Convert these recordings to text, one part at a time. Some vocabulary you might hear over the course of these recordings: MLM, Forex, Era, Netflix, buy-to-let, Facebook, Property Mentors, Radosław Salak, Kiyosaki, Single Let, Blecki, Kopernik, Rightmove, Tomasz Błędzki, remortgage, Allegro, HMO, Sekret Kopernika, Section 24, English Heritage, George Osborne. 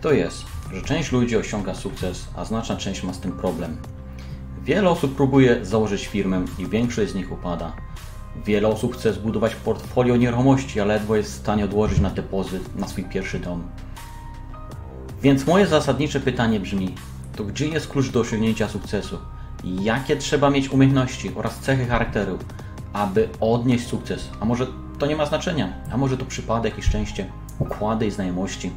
to jest, że część ludzi osiąga sukces, a znaczna część ma z tym problem. Wiele osób próbuje założyć firmę i większość z nich upada. Wiele osób chce zbudować portfolio nieruchomości, a ledwo jest w stanie odłożyć na depozyt na swój pierwszy dom. Więc moje zasadnicze pytanie brzmi, to gdzie jest klucz do osiągnięcia sukcesu? Jakie trzeba mieć umiejętności oraz cechy charakteru, aby odnieść sukces? A może to nie ma znaczenia? A może to przypadek i szczęście, układy i znajomości?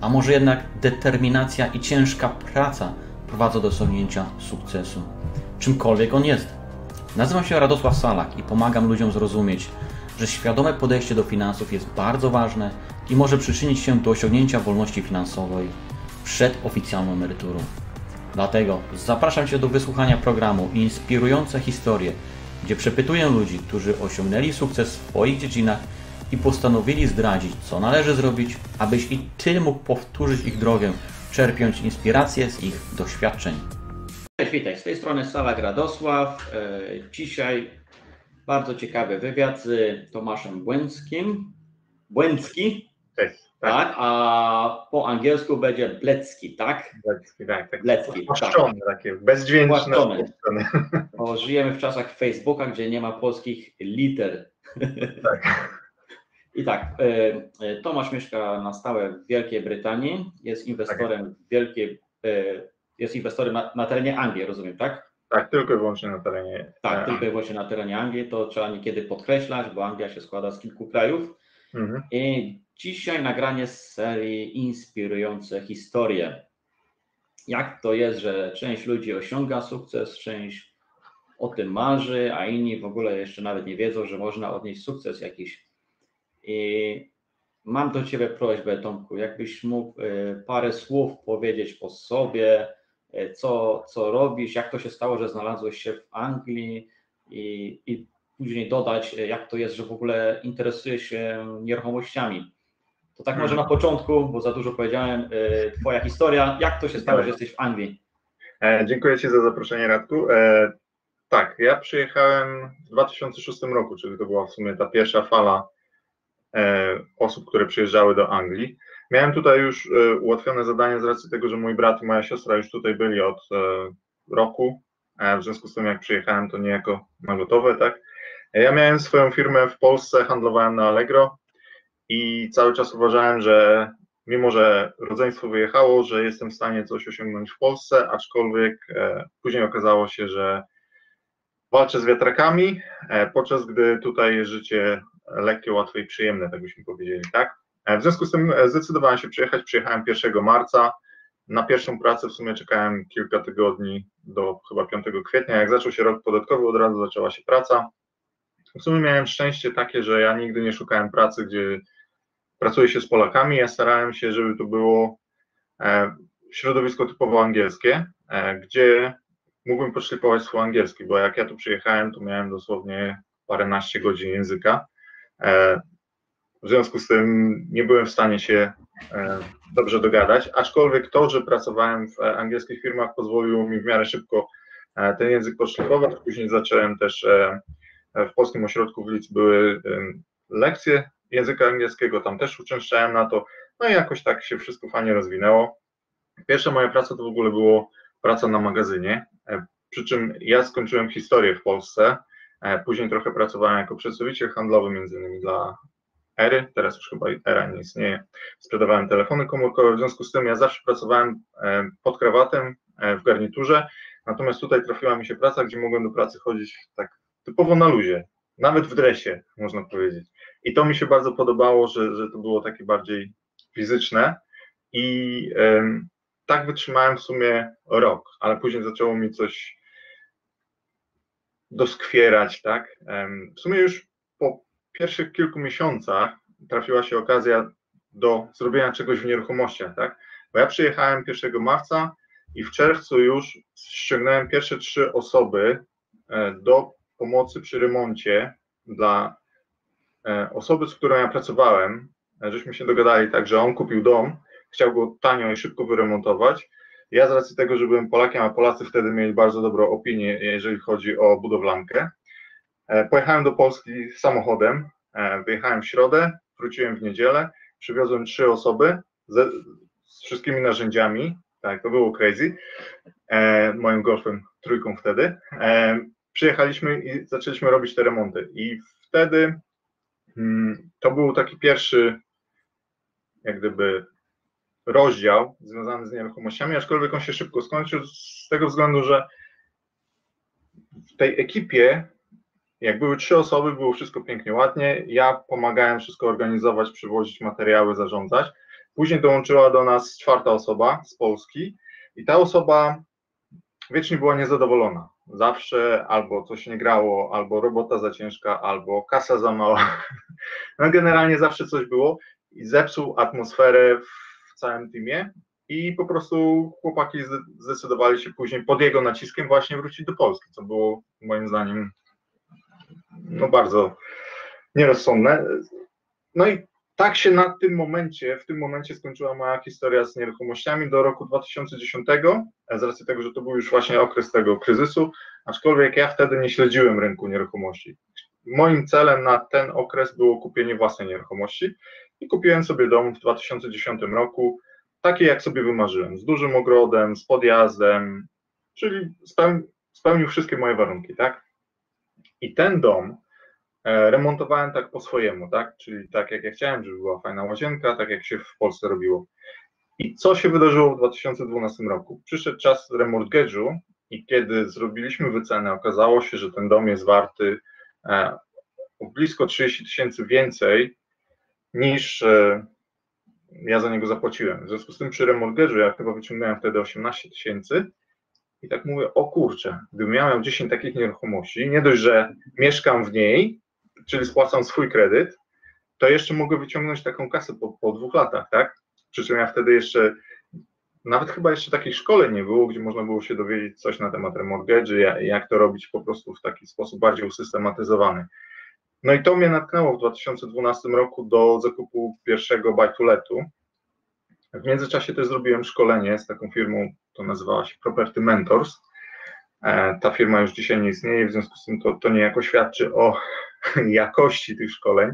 A może jednak determinacja i ciężka praca prowadzą do osiągnięcia sukcesu? Czymkolwiek on jest. Nazywam się Radosław Salak i pomagam ludziom zrozumieć, że świadome podejście do finansów jest bardzo ważne i może przyczynić się do osiągnięcia wolności finansowej przed oficjalną emeryturą. Dlatego zapraszam Cię do wysłuchania programu Inspirujące historie, gdzie przepytuję ludzi, którzy osiągnęli sukces w swoich dziedzinach i postanowili zdradzić, co należy zrobić, abyś i Ty mógł powtórzyć ich drogę, czerpiąc inspirację z ich doświadczeń. Cześć, witaj, z tej strony Salak Radosław. Dzisiaj bardzo ciekawy wywiad z Tomaszem Błędzkim. Błędzki? Cześć. Tak, a po angielsku będzie Blecki, tak? Blecki, tak. Blecki, płaszczone, tak. Takie bezdźwięczne. Bo żyjemy w czasach Facebooka, gdzie nie ma polskich liter. Tak. I tak, Tomasz mieszka na stałe w Wielkiej Brytanii, jest inwestorem, tak. Jest inwestorem na terenie Anglii, rozumiem, tak? Tak, tylko i wyłącznie na terenie. Tak, tylko i wyłącznie na terenie Anglii, to trzeba niekiedy podkreślać, bo Anglia się składa z kilku krajów. Mhm. I dzisiaj nagranie z serii Inspirujące historie. Jak to jest, że część ludzi osiąga sukces, część o tym marzy, a inni w ogóle jeszcze nawet nie wiedzą, że można odnieść sukces jakiś. I mam do Ciebie prośbę, Tomku, jakbyś mógł parę słów powiedzieć o sobie, co robisz, jak to się stało, że znalazłeś się w Anglii i później dodać, jak to jest, że w ogóle interesujesz się nieruchomościami. To tak może na początku, bo za dużo powiedziałem, Twoja historia, jak to się stało, że jesteś w Anglii? Dziękuję Ci za zaproszenie, Radku. Tak, ja przyjechałem w 2006 roku, czyli to była w sumie ta pierwsza fala osób, które przyjeżdżały do Anglii. Miałem tutaj już ułatwione zadanie z racji tego, że mój brat i moja siostra już tutaj byli od roku, w związku z tym jak przyjechałem, to niejako na gotowe, tak? Ja miałem swoją firmę w Polsce, handlowałem na Allegro i cały czas uważałem, że mimo, że rodzeństwo wyjechało, że jestem w stanie coś osiągnąć w Polsce, aczkolwiek później okazało się, że walczę z wiatrakami, podczas gdy tutaj życie lekkie, łatwe i przyjemne, tak byśmy powiedzieli, tak? W związku z tym zdecydowałem się przyjechać, przyjechałem 1 marca, na pierwszą pracę w sumie czekałem kilka tygodni do chyba 5 kwietnia, jak zaczął się rok podatkowy, od razu zaczęła się praca. W sumie miałem szczęście takie, że ja nigdy nie szukałem pracy, gdzie pracuje się z Polakami, ja starałem się, żeby to było środowisko typowo angielskie, gdzie mógłbym poszlifować swój angielski, bo jak ja tu przyjechałem, to miałem dosłownie paręnaście godzin języka. W związku z tym nie byłem w stanie się dobrze dogadać, aczkolwiek to, że pracowałem w angielskich firmach, pozwoliło mi w miarę szybko ten język poszlifować. Później zacząłem też, w Polskim Ośrodku w Lidz były lekcje języka angielskiego, tam też uczęszczałem na to, no i jakoś tak się wszystko fajnie rozwinęło. Pierwsza moja praca to w ogóle było praca na magazynie, przy czym ja skończyłem historię w Polsce, później trochę pracowałem jako przedstawiciel handlowy, między innymi dla Ery, teraz już chyba Era nie istnieje, sprzedawałem telefony komórkowe, w związku z tym ja zawsze pracowałem pod krawatem, w garniturze, natomiast tutaj trafiła mi się praca, gdzie mogłem do pracy chodzić tak typowo na luzie, nawet w dresie, można powiedzieć. I to mi się bardzo podobało, że to było takie bardziej fizyczne i tak wytrzymałem w sumie rok, ale później zaczęło mi coś doskwierać, tak? W sumie już po pierwszych kilku miesiącach trafiła się okazja do zrobienia czegoś w nieruchomościach, tak? Bo ja przyjechałem 1 marca i w czerwcu już ściągnąłem pierwsze 3 osoby do pomocy przy remoncie dla osoby, z którą ja pracowałem, żeśmy się dogadali tak, że on kupił dom, chciał go tanio i szybko wyremontować. Ja z racji tego, że byłem Polakiem, a Polacy wtedy mieli bardzo dobrą opinię, jeżeli chodzi o budowlankę, pojechałem do Polski samochodem, wyjechałem w środę, wróciłem w niedzielę, przywiozłem 3 osoby, z wszystkimi narzędziami, tak, to było crazy, moim golfem trójką wtedy, przyjechaliśmy i zaczęliśmy robić te remonty i wtedy to był taki pierwszy jak gdyby rozdział związany z nieruchomościami, aczkolwiek on się szybko skończył z tego względu, że w tej ekipie, jak były 3 osoby, było wszystko pięknie, ładnie, ja pomagałem wszystko organizować, przywozić materiały, zarządzać. Później dołączyła do nas 4. osoba z Polski i ta osoba wiecznie była niezadowolona. Zawsze albo coś nie grało, albo robota za ciężka, albo kasa za mała. No generalnie zawsze coś było i zepsuł atmosferę w całym teamie i po prostu chłopaki zdecydowali się później pod jego naciskiem właśnie wrócić do Polski, co było moim zdaniem no bardzo nierozsądne. No i tak się w tym momencie skończyła moja historia z nieruchomościami do roku 2010, z racji tego, że to był już właśnie okres tego kryzysu, aczkolwiek ja wtedy nie śledziłem rynku nieruchomości. Moim celem na ten okres było kupienie własnej nieruchomości i kupiłem sobie dom w 2010 roku, taki jak sobie wymarzyłem, z dużym ogrodem, z podjazdem, czyli spełnił wszystkie moje warunki, tak? I ten dom remontowałem tak po swojemu, tak? Czyli tak jak ja chciałem, żeby była fajna łazienka, tak jak się w Polsce robiło. I co się wydarzyło w 2012 roku? Przyszedł czas remortgage'u i kiedy zrobiliśmy wycenę, okazało się, że ten dom jest warty o blisko 30 tysięcy więcej niż ja za niego zapłaciłem. W związku z tym przy remortgage'u ja chyba wyciągnąłem wtedy 18 tysięcy i tak mówię, o kurczę, gdybym miał 10 takich nieruchomości, nie dość, że mieszkam w niej, czyli spłacam swój kredyt, to jeszcze mogę wyciągnąć taką kasę po 2 latach, tak? Przy czym ja wtedy jeszcze, nawet chyba jeszcze takich szkoleń nie było, gdzie można było się dowiedzieć coś na temat remortgage'u, jak to robić po prostu w taki sposób bardziej usystematyzowany. No i to mnie natknęło w 2012 roku do zakupu pierwszego buy-to-letu. W międzyczasie też zrobiłem szkolenie z taką firmą, to nazywała się Property Mentors. Ta firma już dzisiaj nie istnieje, w związku z tym to niejako świadczy o jakości tych szkoleń,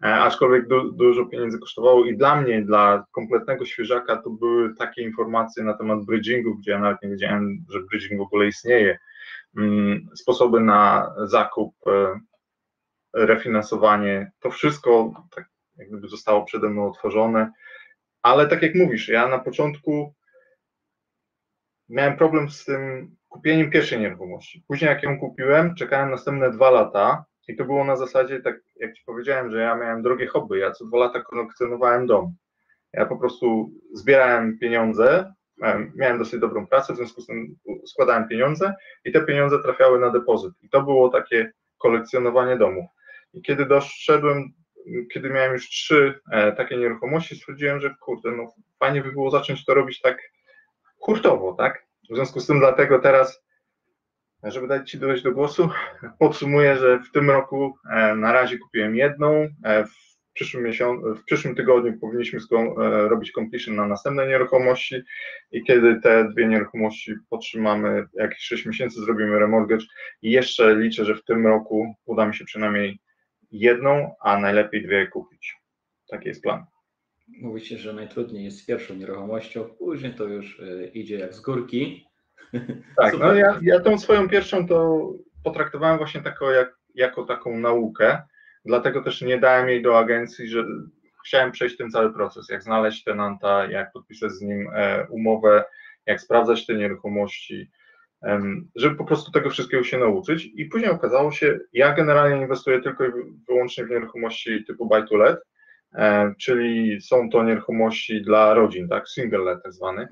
aczkolwiek dużo pieniędzy kosztowało i dla mnie, dla kompletnego świeżaka to były takie informacje na temat bridgingu, gdzie ja nawet nie wiedziałem, że bridging w ogóle istnieje, sposoby na zakup, refinansowanie, to wszystko tak jak gdyby zostało przede mną otworzone. Ale tak jak mówisz, ja na początku miałem problem z tym kupieniem pierwszej nieruchomości. Później jak ją kupiłem, czekałem następne 2 lata i to było na zasadzie, tak jak Ci powiedziałem, że ja miałem drogie hobby, ja co 2 lata kolekcjonowałem dom. Ja po prostu zbierałem pieniądze, miałem dosyć dobrą pracę, w związku z tym składałem pieniądze i te pieniądze trafiały na depozyt. I to było takie kolekcjonowanie domów. I kiedy doszedłem, kiedy miałem już 3 takie nieruchomości, stwierdziłem, że kurde, no fajnie by było zacząć to robić tak hurtowo, tak? W związku z tym dlatego teraz, żeby dać Ci dojść do głosu, podsumuję, że w tym roku na razie kupiłem 1, w przyszłym tygodniu powinniśmy robić completion na następne nieruchomości i kiedy te 2 nieruchomości podtrzymamy jakieś 6 miesięcy, zrobimy remortgage i jeszcze liczę, że w tym roku uda mi się przynajmniej 1, a najlepiej 2 kupić. Taki jest plan. Mówi się, że najtrudniej jest z pierwszą nieruchomością, później to już idzie jak z górki. Tak, no ja tą swoją pierwszą to potraktowałem właśnie jako taką naukę, dlatego też nie dałem jej do agencji, że chciałem przejść ten cały proces, jak znaleźć tenanta, jak podpisać z nim umowę, jak sprawdzać te nieruchomości, żeby po prostu tego wszystkiego się nauczyć i później okazało się, ja generalnie inwestuję tylko i wyłącznie w nieruchomości typu buy to let, czyli są to nieruchomości dla rodzin, tak, single let tak zwany,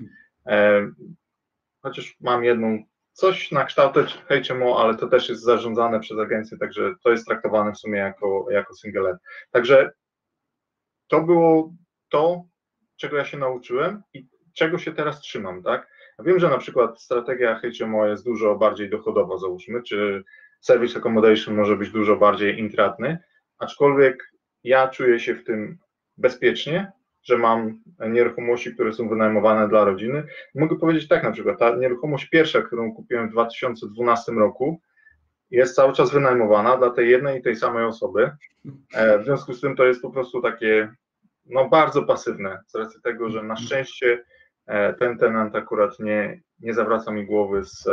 chociaż mam jedną, coś na kształt HMO, ale to też jest zarządzane przez agencję, także to jest traktowane w sumie jako single let. Także to było to, czego ja się nauczyłem i czego się teraz trzymam, tak? Wiem, że na przykład strategia HMO jest dużo bardziej dochodowa, załóżmy, czy service accommodation może być dużo bardziej intratny, aczkolwiek ja czuję się w tym bezpiecznie, że mam nieruchomości, które są wynajmowane dla rodziny. Mogę powiedzieć tak, na przykład ta nieruchomość pierwsza, którą kupiłem w 2012 roku, jest cały czas wynajmowana dla tej jednej i tej samej osoby. W związku z tym to jest po prostu takie no, bardzo pasywne, z racji tego, że na szczęście ten tenant akurat nie zawraca mi głowy z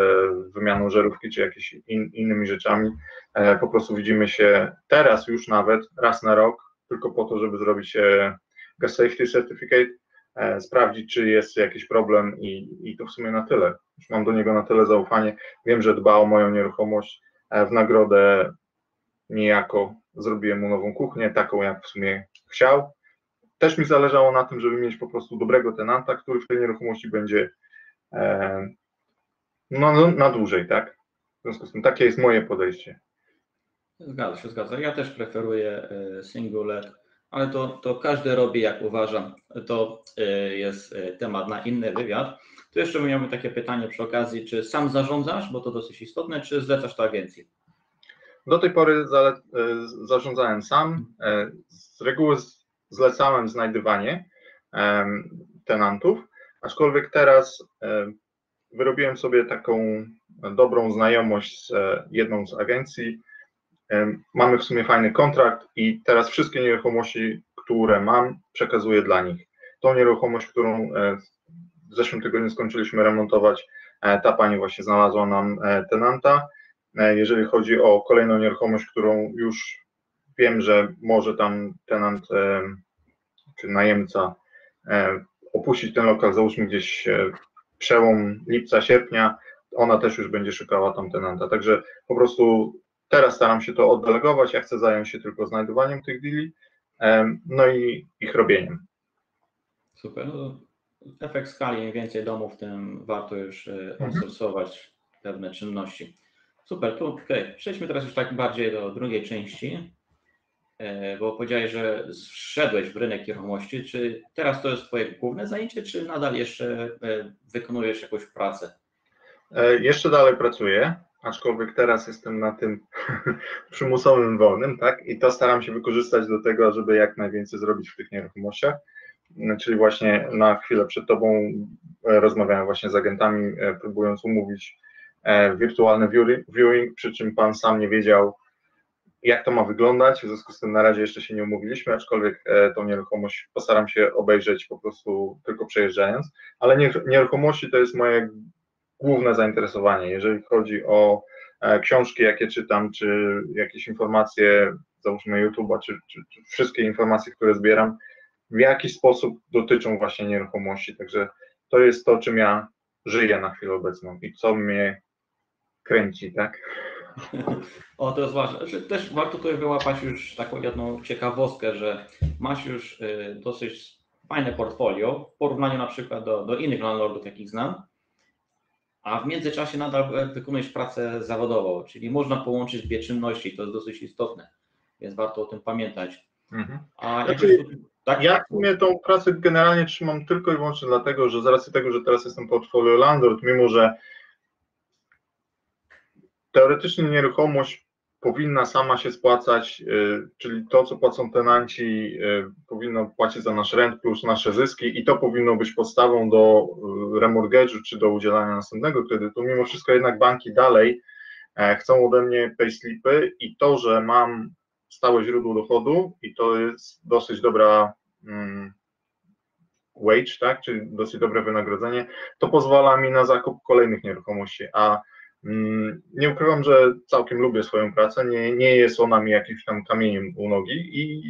wymianą żarówki czy jakimiś innymi rzeczami. Po prostu widzimy się teraz już nawet raz na rok, tylko po to, żeby zrobić gas safety certificate, sprawdzić, czy jest jakiś problem i to w sumie na tyle. Już mam do niego na tyle zaufanie, wiem, że dba o moją nieruchomość, w nagrodę niejako zrobiłem mu nową kuchnię, taką jak w sumie chciał. Też mi zależało na tym, żeby mieć po prostu dobrego tenanta, który w tej nieruchomości będzie na dłużej, tak? W związku z tym takie jest moje podejście. Zgadza się, zgadza. Ja też preferuję Single Let, ale to każdy robi jak uważa. To jest temat na inny wywiad. Tu jeszcze miałem takie pytanie przy okazji, czy sam zarządzasz, bo to dosyć istotne, czy zlecasz to agencji? Do tej pory zarządzałem sam. Z reguły zlecałem znajdywanie tenantów, aczkolwiek teraz wyrobiłem sobie taką dobrą znajomość z jedną z agencji. Mamy w sumie fajny kontrakt i teraz wszystkie nieruchomości, które mam, przekazuję dla nich. Tą nieruchomość, którą w zeszłym tygodniu skończyliśmy remontować, ta pani właśnie znalazła nam tenanta. Jeżeli chodzi o kolejną nieruchomość, którą już wiem, że może tam tenant czy najemca opuścić ten lokal, załóżmy gdzieś przełom lipca, sierpnia, ona też już będzie szukała tam tenanta. Także po prostu teraz staram się to oddelegować, ja chcę zająć się tylko znajdowaniem tych deali, no i ich robieniem. Super. Efekt skali, im więcej domów, tym warto już outsourcować pewne czynności. Super, to okay. Przejdźmy teraz już tak bardziej do drugiej części, bo powiedziałeś, że wszedłeś w rynek nieruchomości. Czy teraz to jest twoje główne zajęcie, czy nadal jeszcze wykonujesz jakąś pracę? Jeszcze dalej pracuję, aczkolwiek teraz jestem na tym przymusowym wolnym, tak? I to staram się wykorzystać do tego, żeby jak najwięcej zrobić w tych nieruchomościach. Czyli właśnie na chwilę przed tobą rozmawiałem właśnie z agentami, próbując umówić wirtualny viewing, przy czym pan sam nie wiedział, jak to ma wyglądać, w związku z tym na razie jeszcze się nie umówiliśmy, aczkolwiek tą nieruchomość postaram się obejrzeć po prostu tylko przejeżdżając, ale nieruchomości to jest moje główne zainteresowanie. Jeżeli chodzi o książki, jakie czytam, czy jakieś informacje, załóżmy YouTube'a, czy wszystkie informacje, które zbieram, w jakiś sposób dotyczą właśnie nieruchomości, także to jest to, czym ja żyję na chwilę obecną i co mnie kręci, tak? O, to jest ważne. Też warto tutaj wyłapać już taką jedną ciekawostkę, że masz już dosyć fajne portfolio w porównaniu na przykład do innych landlordów, jakich znam, a w międzyczasie nadal wykonujesz pracę zawodową, czyli można połączyć dwie czynności, to jest dosyć istotne, więc warto o tym pamiętać. Mhm. A znaczy, tak? Ja w sumie tą pracę generalnie trzymam tylko i wyłącznie dlatego, że z racji tego, że teraz jestem portfolio landlord, mimo że teoretycznie nieruchomość powinna sama się spłacać, czyli to, co płacą tenanci, powinno płacić za nasz rent plus nasze zyski i to powinno być podstawą do remortgage'u czy do udzielania następnego kredytu. Mimo wszystko jednak banki dalej chcą ode mnie payslipy i to, że mam stałe źródło dochodu i to jest dosyć dobra wage, tak, czyli dosyć dobre wynagrodzenie, to pozwala mi na zakup kolejnych nieruchomości, a nie ukrywam, że całkiem lubię swoją pracę, nie jest ona mi jakimś tam kamieniem u nogi i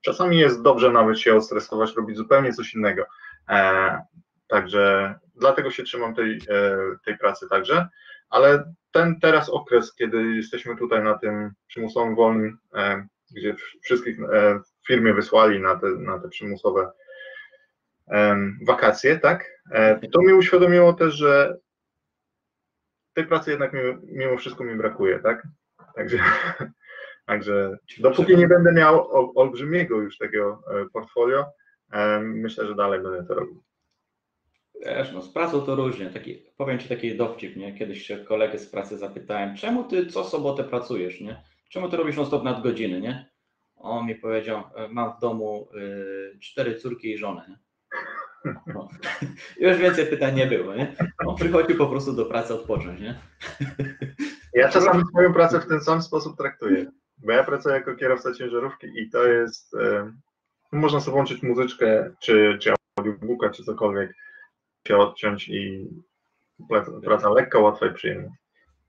czasami jest dobrze nawet się odstresować, robić zupełnie coś innego, także dlatego się trzymam tej pracy także, ale ten teraz okres, kiedy jesteśmy tutaj na tym przymusowym wolnym, gdzie wszystkich w firmie wysłali na te przymusowe wakacje, tak? To mi uświadomiło też, że tej pracy jednak mimo wszystko mi brakuje, tak? Także dopóki nie będę miał olbrzymiego już takiego portfolio, myślę, że dalej będę to robił. Wiesz, no z pracą to różnie. Powiem ci taki dowcip, nie? Kiedyś się kolegę z pracy zapytałem, czemu ty co sobotę pracujesz, nie? Czemu ty robisz non-stop nadgodziny, nie? On mi powiedział, mam w domu 4 córki i żonę, nie? No. Już więcej pytań nie było, nie? On przychodził po prostu do pracy odpocząć, nie? Ja czasami swoją pracę w ten sam sposób traktuję, bo ja pracuję jako kierowca ciężarówki i to jest Można sobie włączyć muzyczkę, czy audiobooka, czy cokolwiek, się odciąć i praca lekka, łatwa i przyjemna.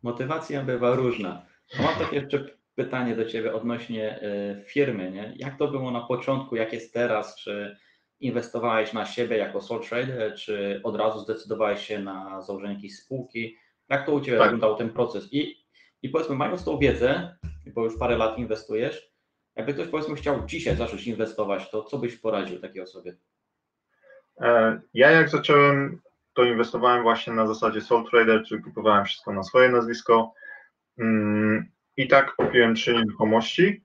Motywacja bywa różna. A mam takie jeszcze pytanie do Ciebie odnośnie firmy, nie? Jak to było na początku, jak jest teraz, czy inwestowałeś na siebie jako sole trader, czy od razu zdecydowałeś się na założenie jakiejś spółki? Jak to u Ciebie wyglądał ten proces? I powiedzmy, mając tą wiedzę, bo już parę lat inwestujesz, jakby ktoś, powiedzmy, chciał dzisiaj zacząć inwestować, to co byś poradził takiej osobie? Ja jak zacząłem, to inwestowałem właśnie na zasadzie sole trader, czyli kupowałem wszystko na swoje nazwisko i tak kupiłem 3 nieruchomości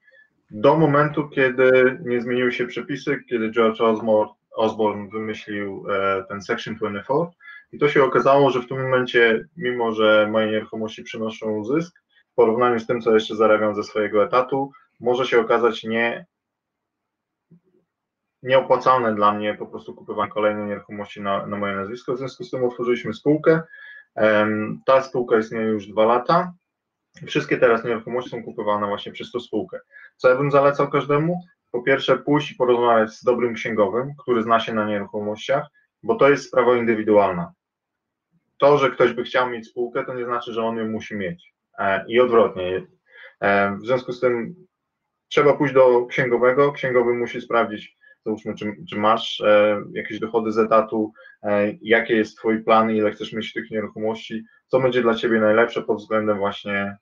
do momentu, kiedy nie zmieniły się przepisy, kiedy George Osborne wymyślił ten Section 24 i to się okazało, że w tym momencie, mimo że moje nieruchomości przynoszą zysk, w porównaniu z tym, co jeszcze zarabiam ze swojego etatu, może się okazać nieopłacalne dla mnie po prostu kupowanie kolejnej nieruchomości na moje nazwisko. W związku z tym otworzyliśmy spółkę. Ta spółka istnieje już 2 lata. Wszystkie teraz nieruchomości są kupowane właśnie przez tą spółkę. Co ja bym zalecał każdemu? Po pierwsze, pójść i porozmawiać z dobrym księgowym, który zna się na nieruchomościach, bo to jest sprawa indywidualna. To, że ktoś by chciał mieć spółkę, to nie znaczy, że on ją musi mieć. I odwrotnie. W związku z tym trzeba pójść do księgowego. Księgowy musi sprawdzić, załóżmy, czy masz jakieś dochody z etatu, jakie jest Twój plan, ile chcesz mieć tych nieruchomości, co będzie dla Ciebie najlepsze pod względem właśnie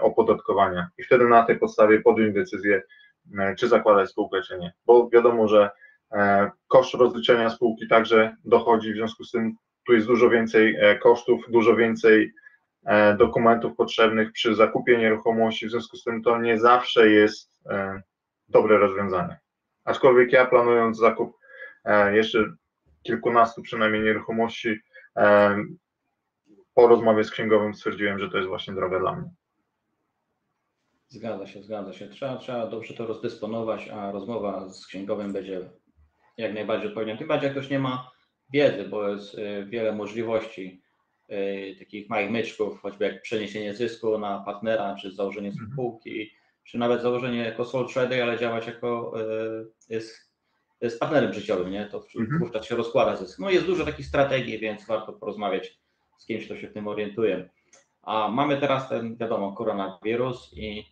opodatkowania. I wtedy na tej podstawie podjąć decyzję, czy zakładać spółkę, czy nie. Bo wiadomo, że koszt rozliczenia spółki także dochodzi, w związku z tym tu jest dużo więcej kosztów, dużo więcej dokumentów potrzebnych przy zakupie nieruchomości, w związku z tym to nie zawsze jest dobre rozwiązanie. Aczkolwiek ja, planując zakup jeszcze kilkunastu przynajmniej nieruchomości, po rozmowie z księgowym stwierdziłem, że to jest właśnie droga dla mnie. Zgadza się. Trzeba dobrze to rozdysponować, a rozmowa z księgowym będzie jak najbardziej odpowiednia. Tym bardziej, jak ktoś nie ma wiedzy, bo jest wiele możliwości takich małych myczków, choćby jak przeniesienie zysku na partnera, czy założenie spółki, czy nawet założenie jako sole trader, ale działać jako z partnerem życiowym, nie? To wówczas się rozkłada zysk. No jest dużo takich strategii, więc warto porozmawiać z kimś, kto się w tym orientuje. A mamy teraz ten, wiadomo, koronawirus i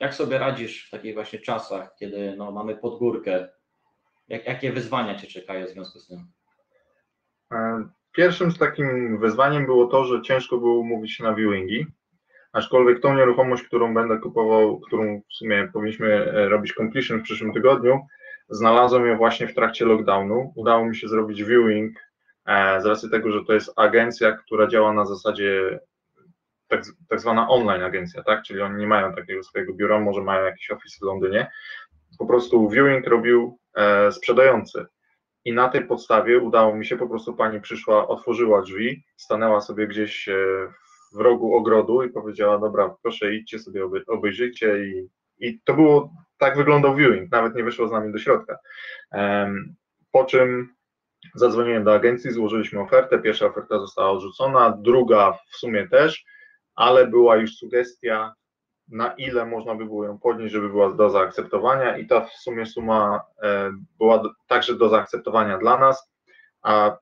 jak sobie radzisz w takich właśnie czasach, kiedy no, mamy pod górkę? Jakie wyzwania Cię czekają w związku z tym? Pierwszym z takim wyzwaniem było to, że ciężko było umówić się na viewingi, aczkolwiek tą nieruchomość, którą będę kupował, którą w sumie powinniśmy robić completion w przyszłym tygodniu, znalazłem ją właśnie w trakcie lockdownu. Udało mi się zrobić viewing z racji tego, że to jest agencja, która działa na zasadzie tak zwana online agencja, tak? Czyli oni nie mają takiego swojego biura, może mają jakiś office w Londynie. Po prostu viewing robił sprzedający. I na tej podstawie udało mi się, po prostu pani przyszła, otworzyła drzwi, stanęła sobie gdzieś w rogu ogrodu i powiedziała: dobra, proszę, idźcie sobie, obejrzyjcie. I to było, tak wyglądał viewing, nawet nie wyszło z nami do środka. Po czym zadzwoniłem do agencji, złożyliśmy ofertę, pierwsza oferta została odrzucona, druga w sumie też, ale była już sugestia, na ile można by było ją podnieść, żeby była do zaakceptowania, i ta w sumie suma była także do zaakceptowania dla nas, a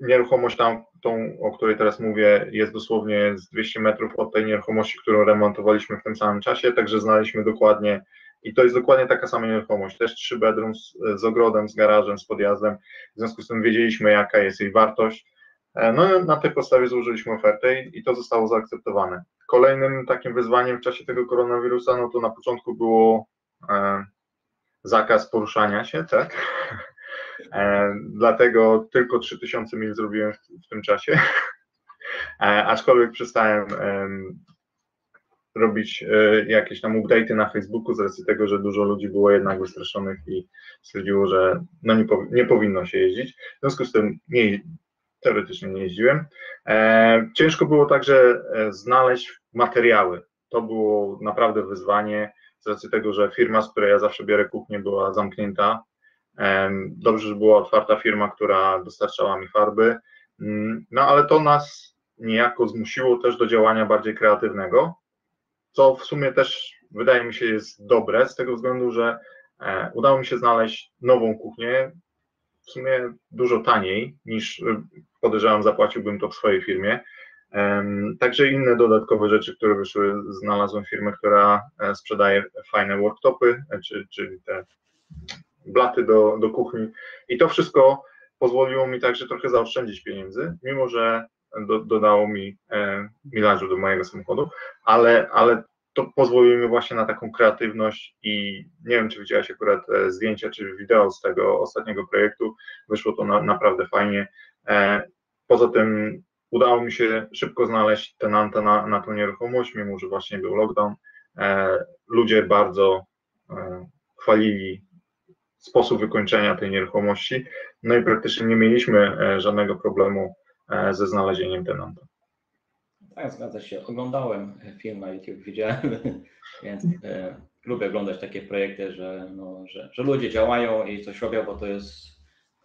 nieruchomość tą, o której teraz mówię, jest dosłownie z 200 metrów od tej nieruchomości, którą remontowaliśmy w tym samym czasie, także znaliśmy dokładnie, i to jest dokładnie taka sama nieruchomość, też 3 bedroom z ogrodem, z garażem, z podjazdem, w związku z tym wiedzieliśmy, jaka jest jej wartość. No, na tej podstawie złożyliśmy ofertę i to zostało zaakceptowane. Kolejnym takim wyzwaniem w czasie tego koronawirusa, no to na początku było zakaz poruszania się, tak? Dlatego tylko 3000 mil zrobiłem w tym czasie, aczkolwiek przestałem robić jakieś tam update'y na Facebooku z racji tego, że dużo ludzi było jednak wystraszonych i stwierdziło, że no nie powinno się jeździć, w związku z tym teoretycznie nie jeździłem. Ciężko było także znaleźć materiały. To było naprawdę wyzwanie z racji tego, że firma, z której ja zawsze biorę kupnie, była zamknięta. Dobrze, że była otwarta firma, która dostarczała mi farby, no ale to nas niejako zmusiło też do działania bardziej kreatywnego, co w sumie też wydaje mi się jest dobre z tego względu, że Udało mi się znaleźć nową kuchnię, w sumie dużo taniej niż podejrzewam, zapłaciłbym to w swojej firmie. Także inne dodatkowe rzeczy, które wyszły, znalazłem firmę, która sprzedaje fajne worktopy, czyli te blaty do kuchni. I to wszystko pozwoliło mi także trochę zaoszczędzić pieniędzy, mimo że dodało mi mileażu do mojego samochodu, ale to pozwoliło mi właśnie na taką kreatywność i nie wiem, czy widziałaś akurat zdjęcia czy wideo z tego ostatniego projektu, wyszło to naprawdę fajnie. Poza tym udało mi się szybko znaleźć tenanta na tą nieruchomość, mimo że właśnie był lockdown. Ludzie bardzo chwalili sposób wykończenia tej nieruchomości, no i praktycznie nie mieliśmy żadnego problemu ze znalezieniem tenanta. Tak, zgadza się. Oglądałem film na YouTube, widziałem, więc lubię oglądać takie projekty, że ludzie działają i coś robią, bo to jest,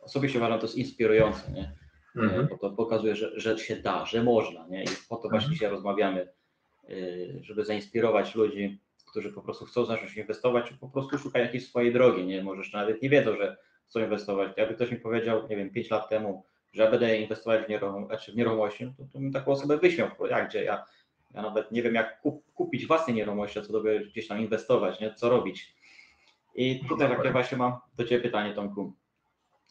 osobiście uważam, to jest inspirujące, nie? Bo to pokazuje, że się da, że można, nie? I po to właśnie dzisiaj rozmawiamy, żeby zainspirować ludzi, którzy po prostu chcą zacząć inwestować, czy po prostu szukają jakiejś swojej drogi, nie? Może jeszcze nawet nie wiedzą, że chcą inwestować. Jakby ktoś mi powiedział, nie wiem, 5 lat temu, że ja będę inwestować w nieruchomości, to bym taką osobę wyśmiał, jak gdzie ja nawet nie wiem, jak kupić własne nieruchomości, a co dopiero gdzieś tam inwestować, nie? Co robić. I tutaj takie właśnie mam do Ciebie pytanie, Tomku.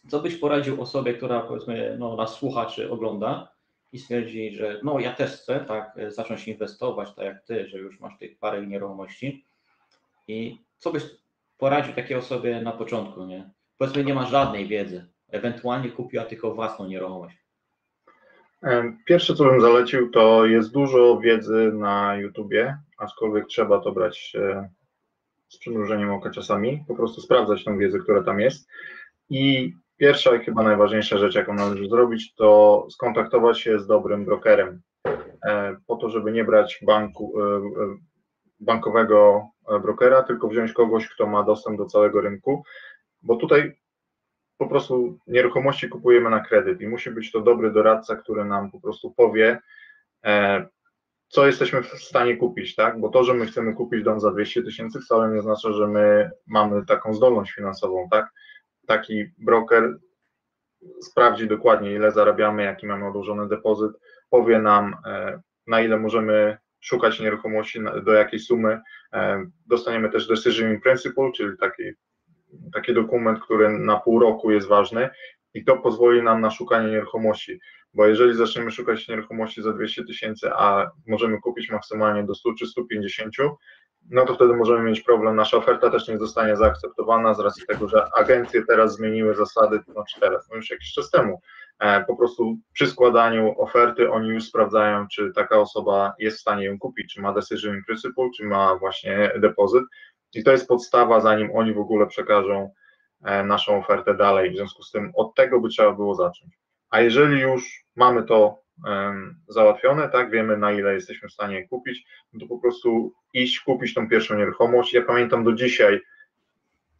Co byś poradził osobie, która powiedzmy nas słucha czy ogląda i stwierdzi, że ja też chcę tak zacząć inwestować, tak jak Ty, że już masz tych parę nieruchomości. I co byś poradził takiej osobie na początku, nie? Powiedzmy, nie ma żadnej wiedzy. Ewentualnie kupiła tylko własną nieruchomość. Pierwsze, co bym zalecił, to jest dużo wiedzy na YouTubie, aczkolwiek trzeba to brać z przymrużeniem oka czasami, po prostu sprawdzać tą wiedzę, która tam jest. I pierwsza i chyba najważniejsza rzecz, jaką należy zrobić, to skontaktować się z dobrym brokerem, po to, żeby nie brać bankowego brokera, tylko wziąć kogoś, kto ma dostęp do całego rynku, bo tutaj po prostu nieruchomości kupujemy na kredyt i musi być to dobry doradca, który nam po prostu powie, co jesteśmy w stanie kupić, tak? Bo to, że my chcemy kupić dom za 200 000 wcale nie oznacza, że my mamy taką zdolność finansową, tak? Taki broker sprawdzi dokładnie, ile zarabiamy, jaki mamy odłożony depozyt, powie nam, na ile możemy szukać nieruchomości, do jakiej sumy. Dostaniemy też decision in principle, czyli taki dokument, który na pół roku jest ważny i to pozwoli nam na szukanie nieruchomości, bo jeżeli zaczniemy szukać nieruchomości za 200 000, a możemy kupić maksymalnie do 100 czy 150, no to wtedy możemy mieć problem, nasza oferta też nie zostanie zaakceptowana z racji tego, że agencje teraz zmieniły zasady, już jakiś czas temu, po prostu przy składaniu oferty oni już sprawdzają, czy taka osoba jest w stanie ją kupić, czy ma decision in principle, czy ma właśnie depozyt. I to jest podstawa, zanim oni w ogóle przekażą naszą ofertę dalej. W związku z tym od tego by trzeba było zacząć. A jeżeli już mamy to załatwione, tak, wiemy, na ile jesteśmy w stanie kupić, to po prostu iść, kupić tą pierwszą nieruchomość. Ja pamiętam do dzisiaj,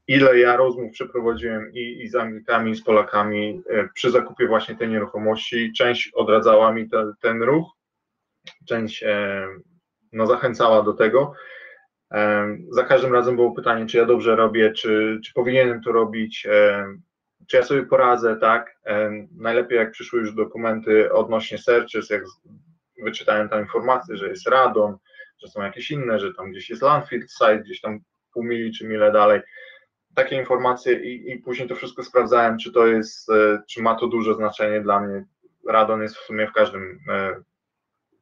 ile ja rozmów przeprowadziłem i z Anglikami, i z Polakami przy zakupie właśnie tej nieruchomości. Część odradzała mi ten ruch, część zachęcała do tego. Za każdym razem było pytanie, czy ja dobrze robię, czy powinienem to robić, czy ja sobie poradzę, tak? Najlepiej jak przyszły już dokumenty odnośnie searches, jak wyczytałem tam informację, że jest radon, że są jakieś inne, że tam gdzieś jest landfill site, gdzieś tam pół mili czy mile dalej. Takie informacje i później to wszystko sprawdzałem, czy to jest, czy ma to duże znaczenie dla mnie. Radon jest w sumie w każdym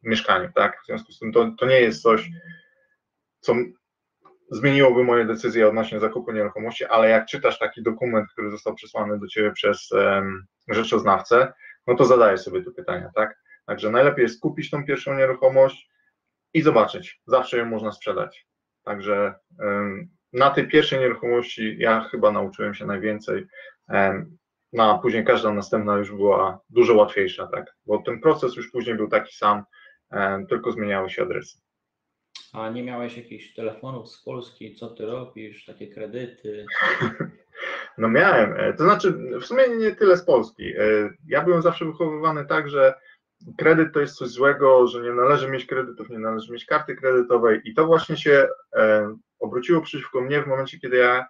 mieszkaniu, tak? W związku z tym to nie jest coś, co zmieniłoby moje decyzje odnośnie zakupu nieruchomości, ale jak czytasz taki dokument, który został przesłany do Ciebie przez rzeczoznawcę, no to zadajesz sobie te pytania, tak? Także najlepiej jest kupić tą pierwszą nieruchomość i zobaczyć, zawsze ją można sprzedać. Także na tej pierwszej nieruchomości ja chyba nauczyłem się najwięcej, a później każda następna już była dużo łatwiejsza, tak? Bo ten proces już później był taki sam, tylko zmieniały się adresy. A nie miałeś jakichś telefonów z Polski, co ty robisz, takie kredyty? No miałem, to znaczy w sumie nie tyle z Polski. Ja byłem zawsze wychowywany tak, że kredyt to jest coś złego, że nie należy mieć kredytów, nie należy mieć karty kredytowej i to właśnie się obróciło przeciwko mnie w momencie, kiedy ja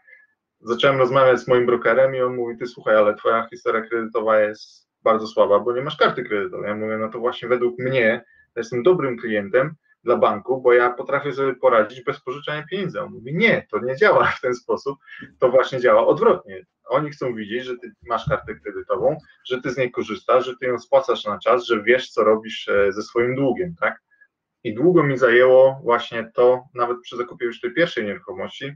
zacząłem rozmawiać z moim brokerem i on mówi, ty słuchaj, ale twoja historia kredytowa jest bardzo słaba, bo nie masz karty kredytowej. Ja mówię, no to właśnie według mnie, ja jestem dobrym klientem dla banku, bo ja potrafię sobie poradzić bez pożyczania pieniędzy. On mówi, nie, to nie działa w ten sposób, to właśnie działa odwrotnie. Oni chcą widzieć, że ty masz kartę kredytową, że ty z niej korzystasz, że ty ją spłacasz na czas, że wiesz, co robisz ze swoim długiem, tak? I długo mi zajęło właśnie to, nawet przy zakupie już tej pierwszej nieruchomości,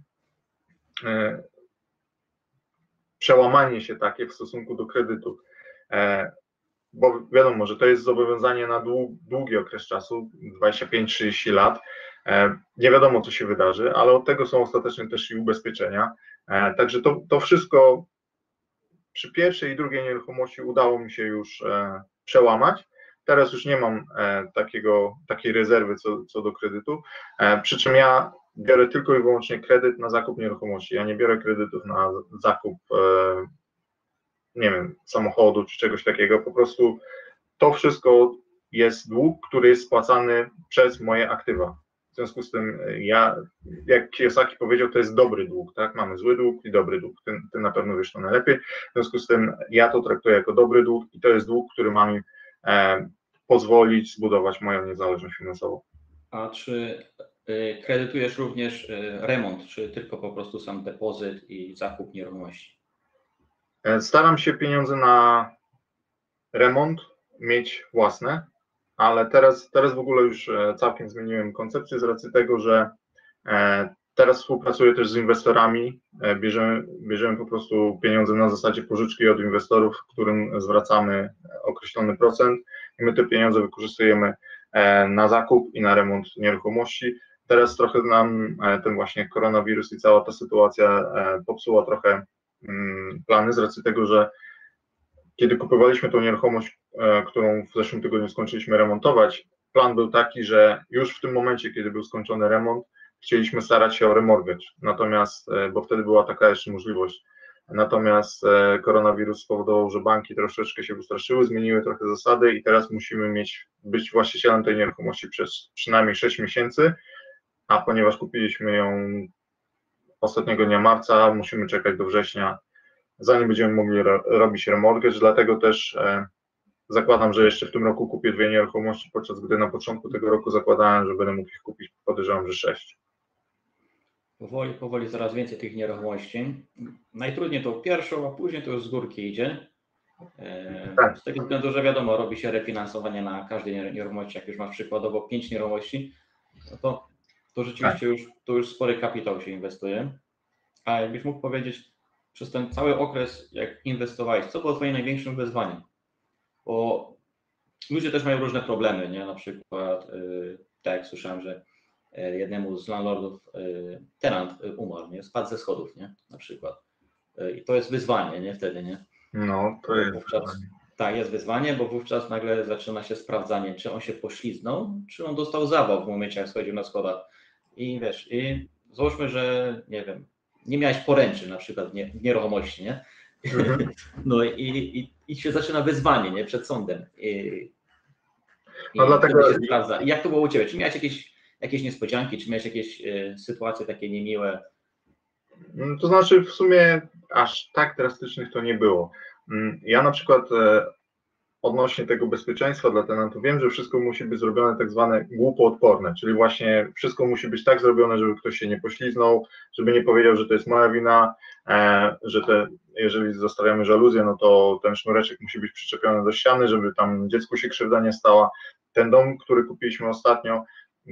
przełamanie się takie w stosunku do kredytu. Bo wiadomo, że to jest zobowiązanie na długi okres czasu, 25-30 lat. Nie wiadomo, co się wydarzy, ale od tego są ostatecznie też i ubezpieczenia. Także to wszystko przy pierwszej i drugiej nieruchomości udało mi się już przełamać. Teraz już nie mam takiej rezerwy co do kredytu, przy czym ja biorę tylko i wyłącznie kredyt na zakup nieruchomości. Ja nie biorę kredytów na zakup, nie wiem, samochodu czy czegoś takiego. Po prostu to wszystko jest dług, który jest spłacany przez moje aktywa. W związku z tym ja, jak Kiyosaki powiedział, to jest dobry dług, tak? Mamy zły dług i dobry dług. Ty na pewno wiesz to najlepiej. W związku z tym ja to traktuję jako dobry dług i to jest dług, który ma mi pozwolić zbudować moją niezależność finansową. A czy kredytujesz również remont, czy tylko po prostu sam depozyt i zakup nieruchomości? Staram się pieniądze na remont mieć własne, ale teraz w ogóle już całkiem zmieniłem koncepcję z racji tego, że teraz współpracuję też z inwestorami, bierzemy po prostu pieniądze na zasadzie pożyczki od inwestorów, którym zwracamy określony procent i my te pieniądze wykorzystujemy na zakup i na remont nieruchomości. Teraz trochę nam ten właśnie koronawirus i cała ta sytuacja popsuła trochę plany z racji tego, że kiedy kupowaliśmy tą nieruchomość, którą w zeszłym tygodniu skończyliśmy remontować, plan był taki, że już w tym momencie, kiedy był skończony remont, chcieliśmy starać się o remortgage, natomiast, bo wtedy była taka jeszcze możliwość, natomiast koronawirus spowodował, że banki troszeczkę się ustraszyły, zmieniły trochę zasady i teraz musimy być właścicielem tej nieruchomości przez przynajmniej 6 miesięcy, a ponieważ kupiliśmy ją ostatniego dnia marca, musimy czekać do września, zanim będziemy mogli robić remortgage, dlatego też zakładam, że jeszcze w tym roku kupię 2 nieruchomości, podczas gdy na początku tego roku zakładałem, że będę mógł ich kupić, podejrzewam, że 6. Powoli coraz więcej tych nieruchomości. Najtrudniej to pierwszą, a później to już z górki idzie. Tak. Z tego względu, że wiadomo, robi się refinansowanie na każdej nieruchomości, jak już masz przykładowo 5 nieruchomości, to rzeczywiście tak. to już spory kapitał się inwestuje. A jakbyś mógł powiedzieć, przez ten cały okres, jak inwestowałeś, co było twoim największym wyzwaniem? Bo ludzie też mają różne problemy, nie? Na przykład, tak jak słyszałem, że jednemu z landlordów tenant umarł, nie? Spadł ze schodów, nie? Na przykład. I to jest wyzwanie, nie? Wtedy, nie? No, to jest wyzwanie. Tak, jest wyzwanie, bo wówczas nagle zaczyna się sprawdzanie, czy on się pośliznął, czy on dostał zawał w momencie, jak schodził na schodach. I wiesz, i załóżmy, że nie wiem, nie miałeś poręczy na przykład w nieruchomości, nie? Mhm. No i się zaczyna wyzwanie, nie? Przed sądem. No dlatego się sprawdza. I jak to było u ciebie? Czy miałeś jakieś niespodzianki, czy miałeś jakieś sytuacje takie niemiłe? To znaczy w sumie aż tak drastycznych to nie było. Ja na przykład odnośnie tego bezpieczeństwa dla tenantów wiem, że wszystko musi być zrobione tak zwane głupoodporne, czyli właśnie wszystko musi być tak zrobione, żeby ktoś się nie pośliznął, żeby nie powiedział, że to jest moja wina, że jeżeli zostawiamy żaluzję, no to ten sznureczek musi być przyczepiony do ściany, żeby tam dziecku się krzywda nie stała. Ten dom, który kupiliśmy ostatnio,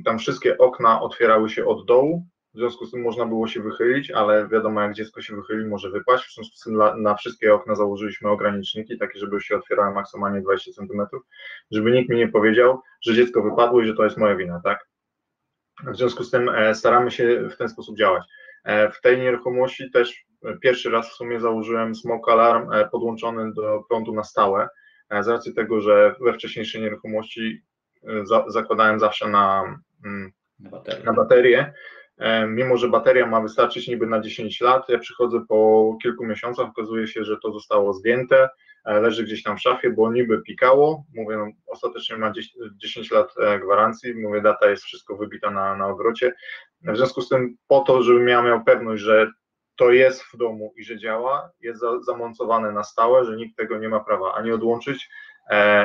tam wszystkie okna otwierały się od dołu, w związku z tym można było się wychylić, ale wiadomo, jak dziecko się wychyli, może wypaść. W związku z tym na wszystkie okna założyliśmy ograniczniki, takie, żeby się otwierały maksymalnie 20 cm, żeby nikt mi nie powiedział, że dziecko wypadło i że to jest moja wina, tak? W związku z tym staramy się w ten sposób działać. W tej nieruchomości też pierwszy raz w sumie założyłem smoke alarm podłączony do prądu na stałe, z racji tego, że we wcześniejszej nieruchomości zakładałem zawsze na baterię. Mimo że bateria ma wystarczyć niby na 10 lat, ja przychodzę po kilku miesiącach, okazuje się, że to zostało zdjęte, leży gdzieś tam w szafie, bo niby pikało, mówię, no, ostatecznie ma 10 lat gwarancji, mówię, data jest wszystko wybita na obrocie, w związku z tym po to, żebym ja miał pewność, że to jest w domu i że działa, jest zamontowane na stałe, że nikt tego nie ma prawa ani odłączyć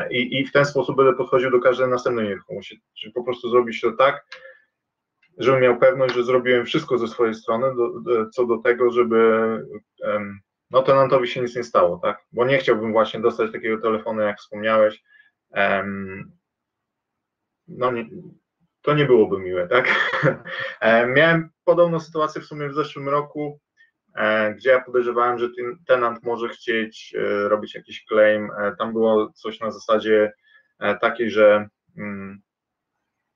i w ten sposób będę podchodził do każdej następnej nieruchomości. Czyli po prostu zrobić to tak, żebym miał pewność, że zrobiłem wszystko ze swojej strony co do tego, żeby no tenantowi się nic nie stało, tak? Bo nie chciałbym właśnie dostać takiego telefonu, jak wspomniałeś. No nie, to nie byłoby miłe, tak? Miałem podobną sytuację w sumie w zeszłym roku, gdzie ja podejrzewałem, że tenant może chcieć robić jakiś claim. Tam było coś na zasadzie takiej, że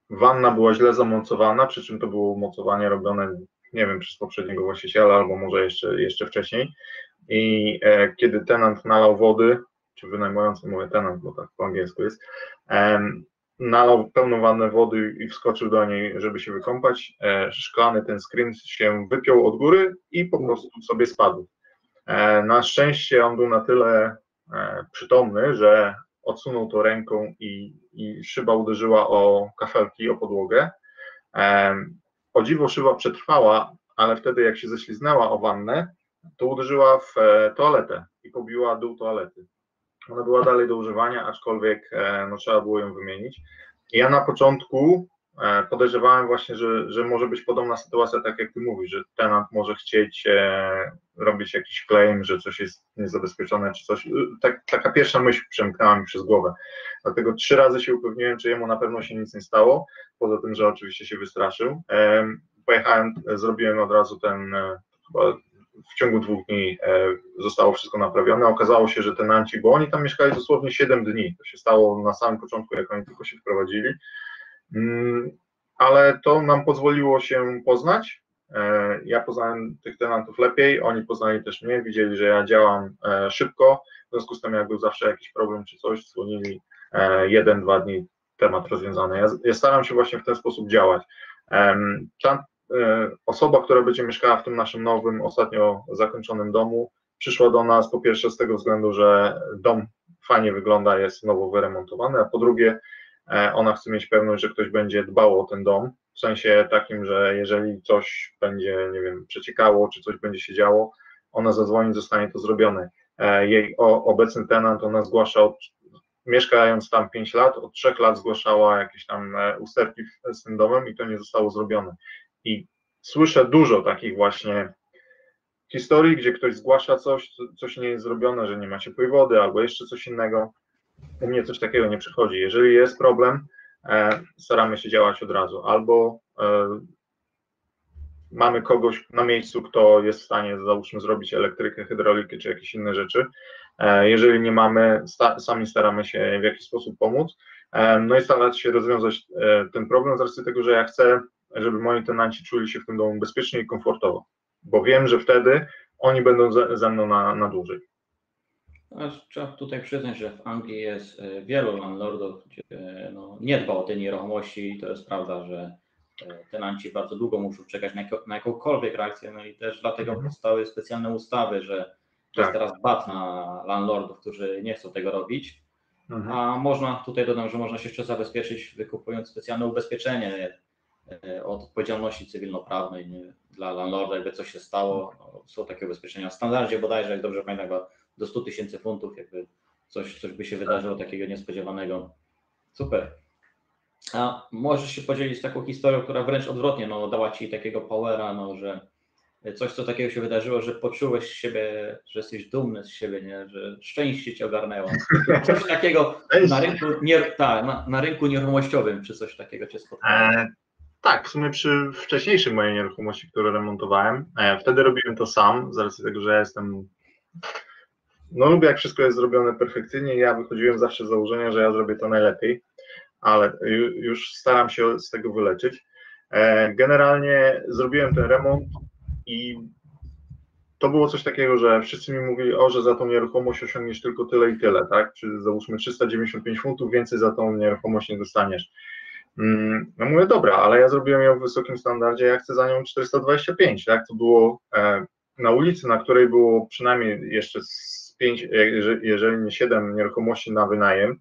wanna była źle zamocowana, przy czym to było umocowanie robione, nie wiem, przez poprzedniego właściciela albo może jeszcze wcześniej. I kiedy tenant nalał wody, czy wynajmujący, mówię tenant, bo tak po angielsku jest, nalał pełną wannę wody i wskoczył do niej, żeby się wykąpać, szklany ten screen się wypiął od góry i po prostu sobie spadł. Na szczęście on był na tyle przytomny, że odsunął to ręką i szyba uderzyła o kafelki, o podłogę. O dziwo szyba przetrwała, ale wtedy jak się ześliznęła o wannę, to uderzyła w toaletę i pobiła dół toalety. Ona była dalej do używania, aczkolwiek no, trzeba było ją wymienić. I ja na początku podejrzewałem właśnie, że może być podobna sytuacja, tak jak ty mówisz, że tenant może chcieć robić jakiś claim, że coś jest niezabezpieczone czy coś. Taka pierwsza myśl przemknęła mi przez głowę. Dlatego 3 razy się upewniłem, czy jemu na pewno się nic nie stało, poza tym, że oczywiście się wystraszył. Pojechałem, zrobiłem od razu ten, w ciągu 2 dni zostało wszystko naprawione. Okazało się, że tenanci, bo oni tam mieszkali dosłownie 7 dni, to się stało na samym początku, jak oni tylko się wprowadzili, ale to nam pozwoliło się poznać. Ja poznałem tych tenantów lepiej, oni poznali też mnie, widzieli, że ja działam szybko, w związku z tym jak był zawsze jakiś problem czy coś, dzwonili 1-2 dni, temat rozwiązany. Ja staram się właśnie w ten sposób działać. Osoba, która będzie mieszkała w tym naszym nowym, ostatnio zakończonym domu, przyszła do nas po pierwsze z tego względu, że dom fajnie wygląda, jest nowo wyremontowany, a po drugie ona chce mieć pewność, że ktoś będzie dbał o ten dom, w sensie takim, że jeżeli coś będzie, nie wiem, przeciekało, czy coś będzie się działo, ona zadzwoni, zostanie to zrobione. Jej obecny tenant, ona zgłasza, mieszkając tam 5 lat, od 3 lat zgłaszała jakieś tam usterki z tym domem i to nie zostało zrobione. I słyszę dużo takich właśnie historii, gdzie ktoś zgłasza coś, coś nie jest zrobione, że nie ma ciepłej wody albo jeszcze coś innego. U mnie coś takiego nie przychodzi. Jeżeli jest problem, staramy się działać od razu. Albo mamy kogoś na miejscu, kto jest w stanie, załóżmy, zrobić elektrykę, hydraulikę czy jakieś inne rzeczy. Jeżeli nie mamy, sami staramy się w jakiś sposób pomóc. No i starać się rozwiązać ten problem z racji tego, że ja chcę, żeby moi tenanci czuli się w tym domu bezpiecznie i komfortowo, bo wiem, że wtedy oni będą ze mną na dłużej. Trzeba tutaj przyznać, że w Anglii jest wielu landlordów, gdzie no, nie dba o te nieruchomości i to jest prawda, że tenanci bardzo długo muszą czekać na jakąkolwiek reakcję, no i też dlatego powstały specjalne ustawy, że jest teraz bat na landlordów, którzy nie chcą tego robić, a można, tutaj dodam, że można się jeszcze zabezpieczyć, wykupując specjalne ubezpieczenie od odpowiedzialności cywilnoprawnej dla landlorda, jakby coś się stało, są takie ubezpieczenia. W standardzie bodajże, jak dobrze pamiętam, chyba do 100 tysięcy funtów, jakby coś by się wydarzyło takiego niespodziewanego. Super. A możesz się podzielić taką historią, która wręcz odwrotnie dała ci takiego powera, że coś, co takiego się wydarzyło, że poczułeś siebie, że jesteś dumny z siebie, nie? Że szczęście cię ogarnęło. Coś takiego na rynku nieruchomościowym, czy coś takiego cię spotkało? Tak, w sumie przy wcześniejszej mojej nieruchomości, które remontowałem, wtedy robiłem to sam, z racji tego, że ja jestem, lubię, jak wszystko jest zrobione perfekcyjnie i ja wychodziłem zawsze z założenia, że ja zrobię to najlepiej, ale już staram się z tego wyleczyć. Generalnie zrobiłem ten remont i to było coś takiego, że wszyscy mi mówili, że za tą nieruchomość osiągniesz tylko tyle i tyle, tak? Czy załóżmy 395 funtów, więcej za tą nieruchomość nie dostaniesz. No mówię, dobra, ale ja zrobiłem ją w wysokim standardzie, ja chcę za nią 425, tak? To było na ulicy, na której było przynajmniej jeszcze 5, jeżeli nie 7 nieruchomości na wynajem,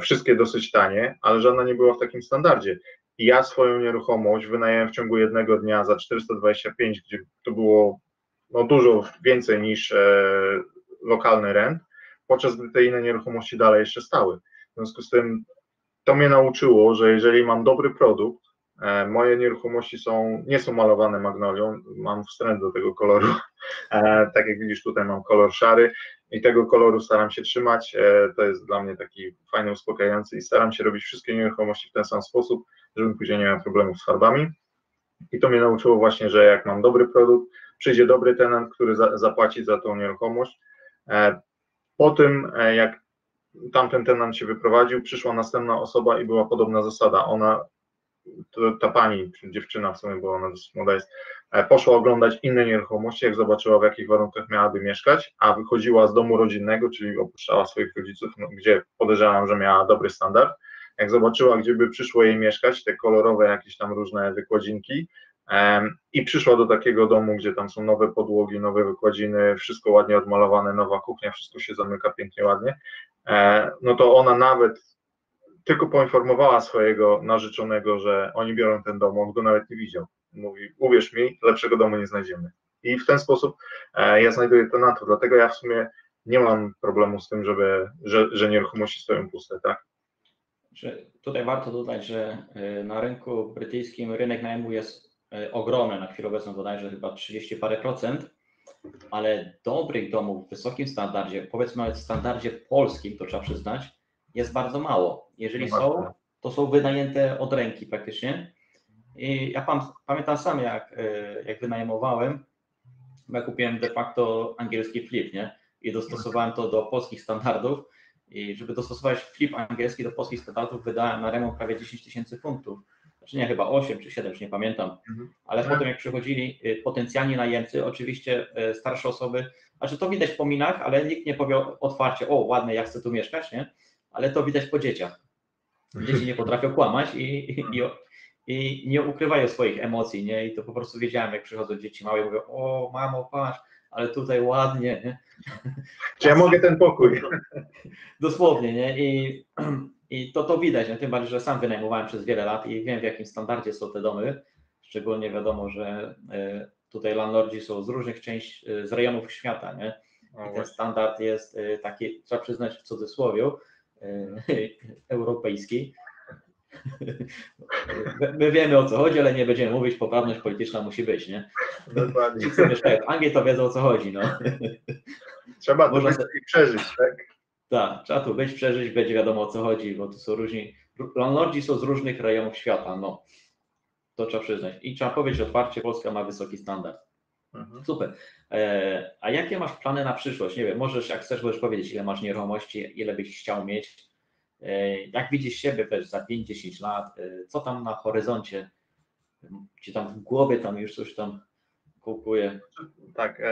wszystkie dosyć tanie, ale żadna nie była w takim standardzie. I ja swoją nieruchomość wynająłem w ciągu 1 dnia za 425, gdzie to było no dużo więcej niż lokalny rent, podczas gdy te inne nieruchomości dalej jeszcze stały. W związku z tym to mnie nauczyło, że jeżeli mam dobry produkt, moje nieruchomości nie są malowane magnolią, mam wstręt do tego koloru, tak jak widzisz tutaj mam kolor szary i tego koloru staram się trzymać, to jest dla mnie taki fajny, uspokajający i staram się robić wszystkie nieruchomości w ten sam sposób, żebym później nie miał problemów z farbami i to mnie nauczyło właśnie, że jak mam dobry produkt, przyjdzie dobry tenant, który zapłaci za tą nieruchomość, po tym jak tamten tenant się wyprowadził, przyszła następna osoba i była podobna zasada, ta pani, dziewczyna w sumie, bo ona dosyć młoda jest, poszła oglądać inne nieruchomości, jak zobaczyła, w jakich warunkach miałaby mieszkać, a wychodziła z domu rodzinnego, czyli opuszczała swoich rodziców, no, gdzie podejrzewam, że miała dobry standard. Jak zobaczyła, gdzie by przyszło jej mieszkać, te kolorowe jakieś tam różne wykładzinki i przyszła do takiego domu, gdzie tam są nowe podłogi, nowe wykładziny, wszystko ładnie odmalowane, nowa kuchnia, wszystko się zamyka pięknie, ładnie, no to ona nawet tylko poinformowała swojego narzeczonego, że oni biorą ten dom, on go nawet nie widział. Mówi, uwierz mi, lepszego domu nie znajdziemy. I w ten sposób ja znajduję tenantów, dlatego ja w sumie nie mam problemu z tym, że nieruchomości stoją puste, tak? Tutaj warto dodać, że na rynku brytyjskim rynek najmu jest ogromny, na chwilę obecną bodajże chyba 30 parę procent, ale dobrych domów w wysokim standardzie, powiedzmy nawet w standardzie polskim, to trzeba przyznać, jest bardzo mało. Jeżeli są, to są wynajęte od ręki praktycznie. I ja pamiętam sam, jak wynajmowałem, bo ja kupiłem de facto angielski flip, nie? I dostosowałem to do polskich standardów. I żeby dostosować flip angielski do polskich standardów, wydałem na remont prawie 10 tysięcy funtów. Znaczy nie, chyba 8 czy 7, już nie pamiętam. Ale potem jak przychodzili potencjalni najemcy, oczywiście starsze osoby, znaczy to widać po minach, ale nikt nie powie otwarcie, o ładne, ja chcę tu mieszkać, nie? Ale to widać po dzieciach. Dzieci nie potrafią kłamać i nie ukrywają swoich emocji, nie? I to po prostu wiedziałem, jak przychodzą dzieci małe i mówią, o mamo, patrz, ale tutaj ładnie, nie? Czy ja mogę ten pokój? Dosłownie, nie? I to widać, nie? Tym bardziej, że sam wynajmowałem przez wiele lat i wiem, w jakim standardzie są te domy. Szczególnie wiadomo, że tutaj landlordzi są z różnych części, z rejonów świata, nie? I ten standard jest taki, trzeba przyznać w cudzysłowie, europejski. My wiemy, o co chodzi, ale nie będziemy mówić, poprawność polityczna musi być, nie? Dokładnie. Ci, co mieszkają w Anglii, to wiedzą, o co chodzi, no. Trzeba tu być i przeżyć, tak? Tak, trzeba tu być, przeżyć, będzie wiadomo, o co chodzi, bo tu są różni... Landlordzi są z różnych rejonów świata, no. To trzeba przyznać. I trzeba powiedzieć otwarcie, Polska ma wysoki standard. Mhm. Super. A jakie masz plany na przyszłość? Nie wiem, możesz, jak chcesz, możesz powiedzieć, ile masz nieruchomości, ile byś chciał mieć. Jak widzisz siebie też za 5-10 lat? Co tam na horyzoncie? Czy tam w głowie tam już coś tam kukuje? Tak,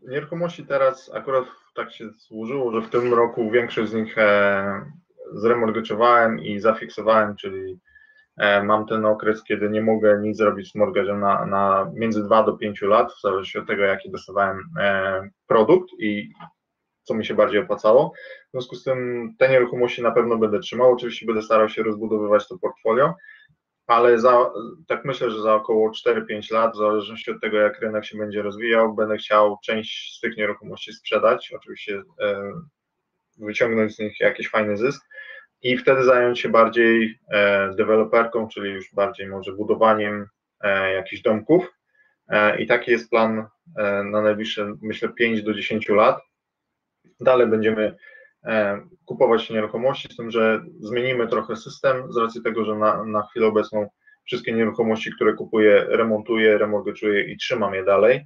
nieruchomości teraz akurat tak się złożyło, że w tym roku większość z nich zremortgage'owałem i zafiksowałem, czyli mam ten okres, kiedy nie mogę nic zrobić z mortgage'em na między 2 do 5 lat, w zależności od tego, jaki dostawałem produkt i co mi się bardziej opłacało. W związku z tym te nieruchomości na pewno będę trzymał. Oczywiście będę starał się rozbudowywać to portfolio, ale tak myślę, że za około 4-5 lat, w zależności od tego, jak rynek się będzie rozwijał, będę chciał część z tych nieruchomości sprzedać, oczywiście wyciągnąć z nich jakiś fajny zysk, i wtedy zająć się bardziej deweloperką, czyli już bardziej może budowaniem jakichś domków. I taki jest plan na najbliższe, myślę, 5 do 10 lat. Dalej będziemy kupować nieruchomości, z tym, że zmienimy trochę system z racji tego, że na chwilę obecną wszystkie nieruchomości, które kupuję, remontuję, remortgage'uję i trzymam je dalej.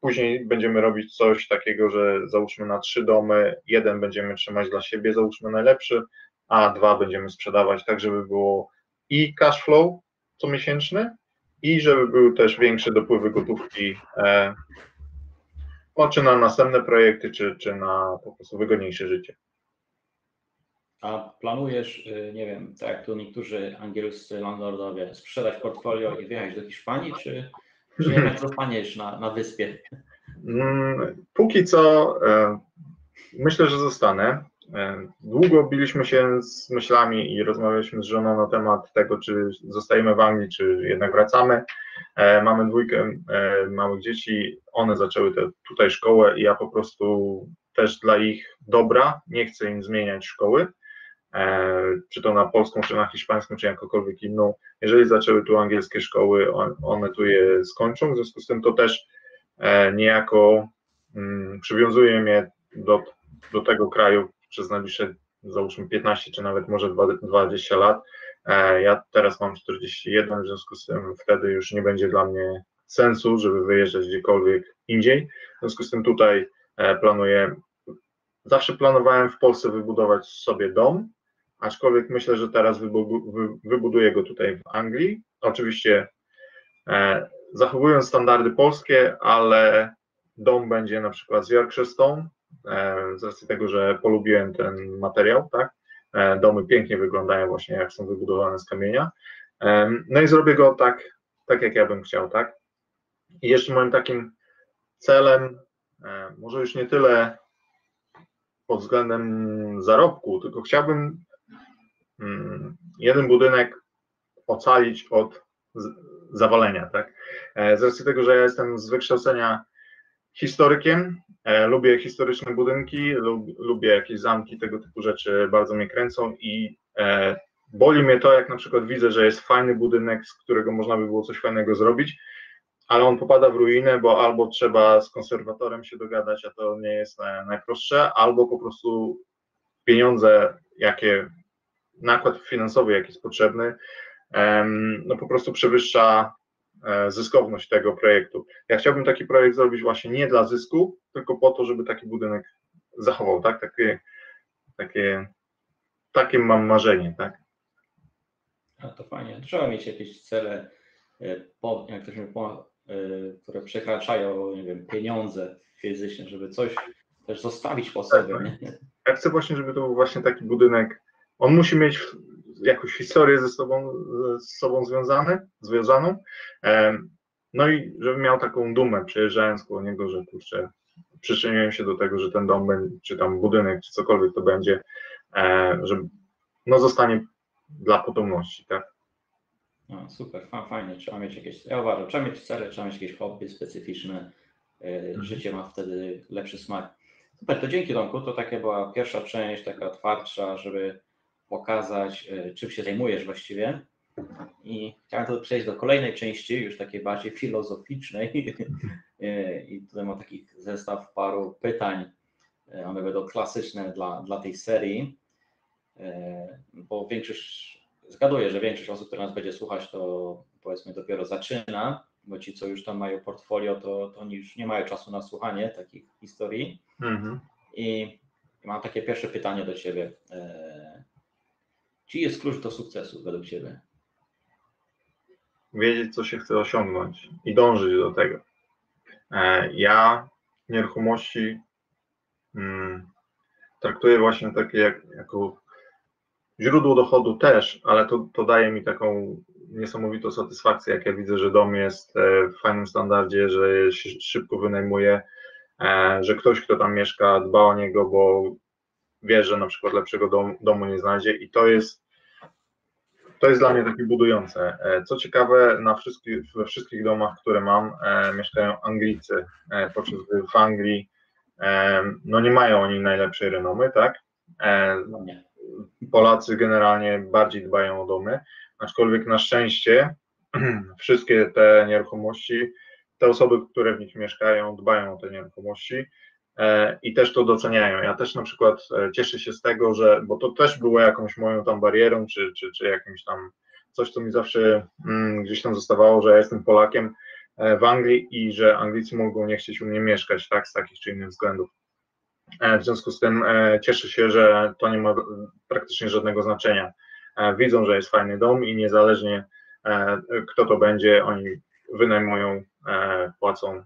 Później będziemy robić coś takiego, że załóżmy na 3 domy, 1 będziemy trzymać dla siebie, załóżmy najlepszy, a 2 będziemy sprzedawać, tak żeby było i cash flow comiesięczny, i żeby były też większe dopływy gotówki, czy na następne projekty, czy na po prostu wygodniejsze życie. A planujesz, nie wiem, tak jak tu niektórzy angielscy landlordowie, sprzedać portfolio i wyjechać do Hiszpanii, czy jednak zostaniesz na wyspie? Póki co myślę, że zostanę. Długo biliśmy się z myślami i rozmawialiśmy z żoną na temat tego, czy zostajemy w Anglii, czy jednak wracamy. Mamy dwójkę małych dzieci, one zaczęły tutaj szkołę i ja po prostu też dla ich dobra nie chcę im zmieniać szkoły, czy to na polską, czy na hiszpańską, czy jakąkolwiek inną. Jeżeli zaczęły tu angielskie szkoły, one tu je skończą, w związku z tym to też niejako przywiązuje mnie do tego kraju przez najbliższe, załóżmy, 15 czy nawet może 20 lat. Ja teraz mam 41, w związku z tym wtedy już nie będzie dla mnie sensu, żeby wyjeżdżać gdziekolwiek indziej. W związku z tym tutaj planuję, zawsze planowałem w Polsce wybudować sobie dom, aczkolwiek myślę, że teraz wybuduję go tutaj w Anglii. Oczywiście zachowując standardy polskie, ale dom będzie na przykład z Yorkshire Stone, z racji tego, że polubiłem ten materiał, tak? Domy pięknie wyglądają właśnie, jak są wybudowane z kamienia. No i zrobię go tak jak ja bym chciał, tak? I jeszcze moim takim celem, może już nie tyle pod względem zarobku, tylko chciałbym jeden budynek ocalić od zawalenia, tak? Z racji tego, że ja jestem z wykształcenia historykiem, lubię historyczne budynki, lubię jakieś zamki, tego typu rzeczy bardzo mnie kręcą i boli mnie to, jak na przykład widzę, że jest fajny budynek, z którego można by było coś fajnego zrobić, ale on popada w ruinę, bo albo trzeba z konserwatorem się dogadać, a to nie jest najprostsze, albo po prostu pieniądze, nakład finansowy, jaki jest potrzebny, no po prostu przewyższa zyskowność tego projektu. Ja chciałbym taki projekt zrobić właśnie nie dla zysku, tylko po to, żeby taki budynek zachował, tak? Takie mam marzenie, tak? A to fajnie. Trzeba mieć jakieś cele, które przekraczają, nie wiem, pieniądze fizyczne, żeby coś też zostawić po sobie. Tak, nie? Ja chcę właśnie, żeby to był właśnie taki budynek, on musi mieć jakąś historię ze sobą związaną, no i żebym miał taką dumę, przejeżdżając koło niego, że kurczę, przyczyniłem się do tego, że ten dom, czy tam budynek, czy cokolwiek to będzie, że no zostanie dla potomności, tak? No, super, fajnie, trzeba mieć jakieś, ja uważam, trzeba mieć cele, trzeba mieć jakieś hobby specyficzne, życie ma wtedy lepszy smak. Super, to dzięki Tomku, to taka była pierwsza część, taka otwartsza, żeby pokazać, czym się zajmujesz właściwie. I chciałem tu przejść do kolejnej części, już takiej bardziej filozoficznej. I tutaj mam taki zestaw paru pytań. One będą klasyczne dla tej serii, bo większość, zgaduję, że większość osób, która nas będzie słuchać, to powiedzmy dopiero zaczyna, bo ci, co już tam mają portfolio, to oni już nie mają czasu na słuchanie takich historii. Mhm. I mam takie pierwsze pytanie do Ciebie. Czy jest klucz do sukcesu według Ciebie? Wiedzieć, co się chce osiągnąć i dążyć do tego. Ja nieruchomości traktuję właśnie takie jako źródło dochodu też, ale to daje mi taką niesamowitą satysfakcję, jak ja widzę, że dom jest w fajnym standardzie, że się szybko wynajmuje, że ktoś, kto tam mieszka, dba o niego, bo wie, że na przykład lepszego domu nie znajdzie i to jest dla mnie takie budujące. Co ciekawe, we wszystkich domach, które mam, mieszkają Anglicy, podczas gdy w Anglii no nie mają oni najlepszej renomy, tak? Polacy generalnie bardziej dbają o domy, aczkolwiek na szczęście wszystkie te nieruchomości, te osoby, które w nich mieszkają, dbają o te nieruchomości i też to doceniają. Ja też na przykład cieszę się z tego, że, bo to też było jakąś moją tam barierą, czy jakimś tam coś, co mi zawsze gdzieś tam zostawało, że ja jestem Polakiem w Anglii i że Anglicy mogą nie chcieć u mnie mieszkać, tak, z takich czy innych względów. W związku z tym cieszę się, że to nie ma praktycznie żadnego znaczenia. Widzą, że jest fajny dom i niezależnie kto to będzie, oni wynajmują, płacą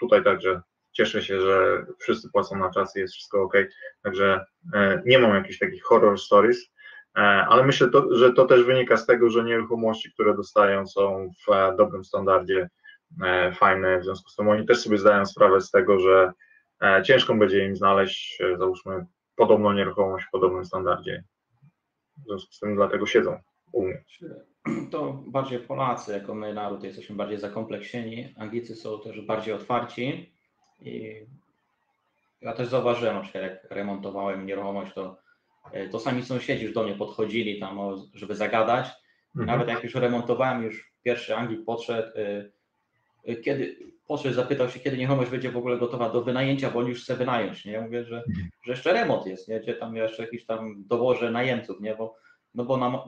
tutaj także. Cieszę się, że wszyscy płacą na czas i jest wszystko ok, także nie mam jakichś takich horror stories, ale myślę, że to też wynika z tego, że nieruchomości, które dostają, są w dobrym standardzie, fajne, w związku z tym oni też sobie zdają sprawę z tego, że ciężko będzie im znaleźć, załóżmy, podobną nieruchomość w podobnym standardzie. W związku z tym dlatego siedzą u mnie. To bardziej Polacy, jako my naród, jesteśmy bardziej zakompleksieni. Anglicy są też bardziej otwarci. I ja też zauważyłem, na przykład jak remontowałem nieruchomość, to sami sąsiedzi już do mnie podchodzili tam, żeby zagadać. Mhm. Nawet jak już remontowałem, już pierwszy Anglik podszedł, zapytał się, kiedy nieruchomość będzie w ogóle gotowa do wynajęcia, bo on już chce wynająć. Nie? Ja mówię, że jeszcze remont jest, nie? Gdzie tam jeszcze jakiś tam dołożę najemców, nie? Bo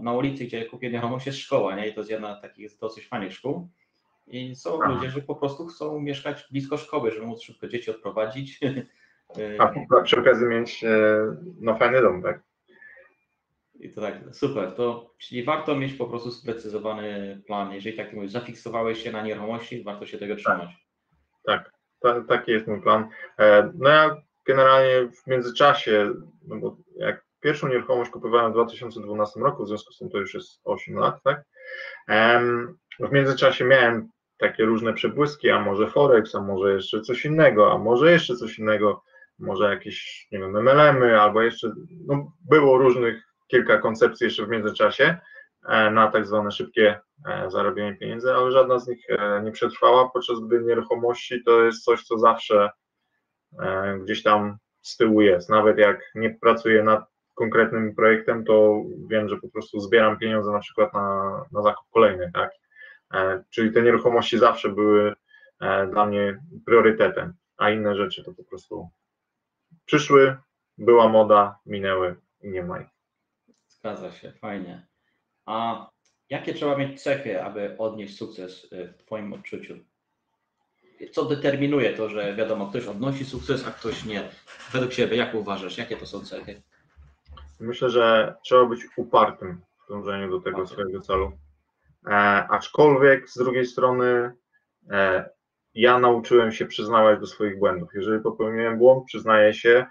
na ulicy, gdzie kupię nieruchomość, jest szkoła, nie? I to jest jedna z takich dosyć fajnych szkół. I są ludzie, że po prostu chcą mieszkać blisko szkoły, żeby móc szybko dzieci odprowadzić. A przy okazji mieć fajny dom, tak? I to tak, super. Czyli warto mieć po prostu sprecyzowany plan. Jeżeli tak mówisz, zafiksowałeś się na nieruchomości, warto się tego trzymać. Tak, taki jest mój plan. Ja generalnie w międzyczasie, bo jak pierwszą nieruchomość kupowałem w 2012 roku, w związku z tym to już jest 8 lat, tak? W międzyczasie miałem takie różne przebłyski, a może Forex, a może jeszcze coś innego, może jakieś, nie wiem, MLM-y, albo jeszcze, było różnych kilka koncepcji jeszcze w międzyczasie na tak zwane szybkie zarabianie pieniędzy, ale żadna z nich nie przetrwała, podczas gdy nieruchomości to jest coś, co zawsze gdzieś tam z tyłu jest. Nawet jak nie pracuję nad konkretnym projektem, to wiem, że po prostu zbieram pieniądze na przykład na zakup kolejny, tak? Czyli te nieruchomości zawsze były dla mnie priorytetem, a inne rzeczy to po prostu przyszły, była moda, minęły i nie ma ich. Zgadza się, fajnie. A jakie trzeba mieć cechy, aby odnieść sukces w Twoim odczuciu? Co determinuje to, że wiadomo, ktoś odnosi sukces, a ktoś nie? Według Ciebie, jak uważasz, jakie to są cechy? Myślę, że trzeba być upartym w dążeniu do tego swojego celu. Aczkolwiek z drugiej strony ja nauczyłem się przyznawać do swoich błędów. Jeżeli popełniłem błąd, przyznaję się.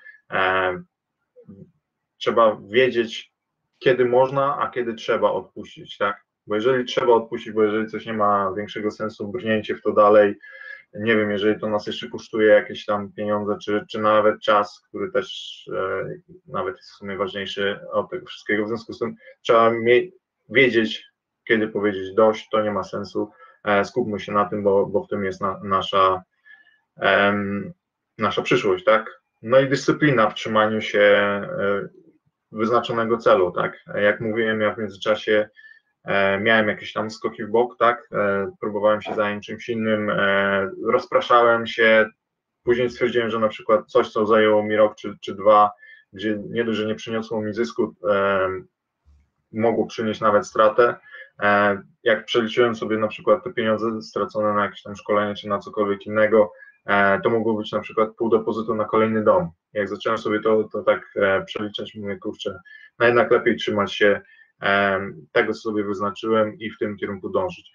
Trzeba wiedzieć, kiedy można, a kiedy trzeba odpuścić, tak? Bo jeżeli trzeba odpuścić, bo jeżeli coś nie ma większego sensu, brnięcie w to dalej, nie wiem, jeżeli to nas jeszcze kosztuje jakieś tam pieniądze, czy nawet czas, który też nawet jest w sumie ważniejszy od tego wszystkiego. W związku z tym trzeba wiedzieć, kiedy powiedzieć dość, to nie ma sensu, skupmy się na tym, bo w tym jest nasza przyszłość, tak? I dyscyplina w trzymaniu się wyznaczonego celu, tak? Jak mówiłem, ja w międzyczasie miałem jakieś tam skoki w bok, tak? Próbowałem się zająć czymś innym, rozpraszałem się, później stwierdziłem, że na przykład coś, co zajęło mi rok czy dwa, gdzie nie dość, że nie przyniosło mi zysku, mogło przynieść nawet stratę. Jak przeliczyłem sobie na przykład te pieniądze stracone na jakieś tam szkolenie czy na cokolwiek innego, to mogło być na przykład pół depozytu na kolejny dom. Jak zacząłem sobie to tak przeliczać, mówię, kurczę, no jednak lepiej trzymać się tego, co sobie wyznaczyłem i w tym kierunku dążyć.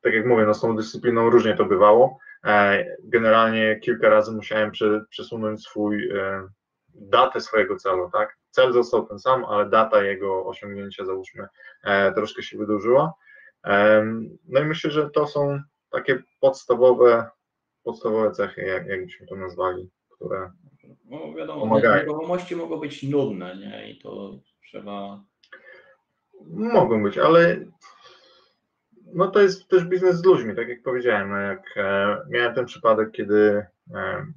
Tak jak mówię, z tą dyscypliną różnie to bywało. Generalnie kilka razy musiałem przesunąć datę swojego celu, tak? Cel został ten sam, ale data jego osiągnięcia, załóżmy, troszkę się wydłużyła. I myślę, że to są takie podstawowe cechy, jakbyśmy to nazwali, które wiadomo, pomagają. Nieruchomości mogą być nudne, nie? I to trzeba... Mogą być, ale to jest też biznes z ludźmi, tak jak powiedziałem. Jak miałem ten przypadek, kiedy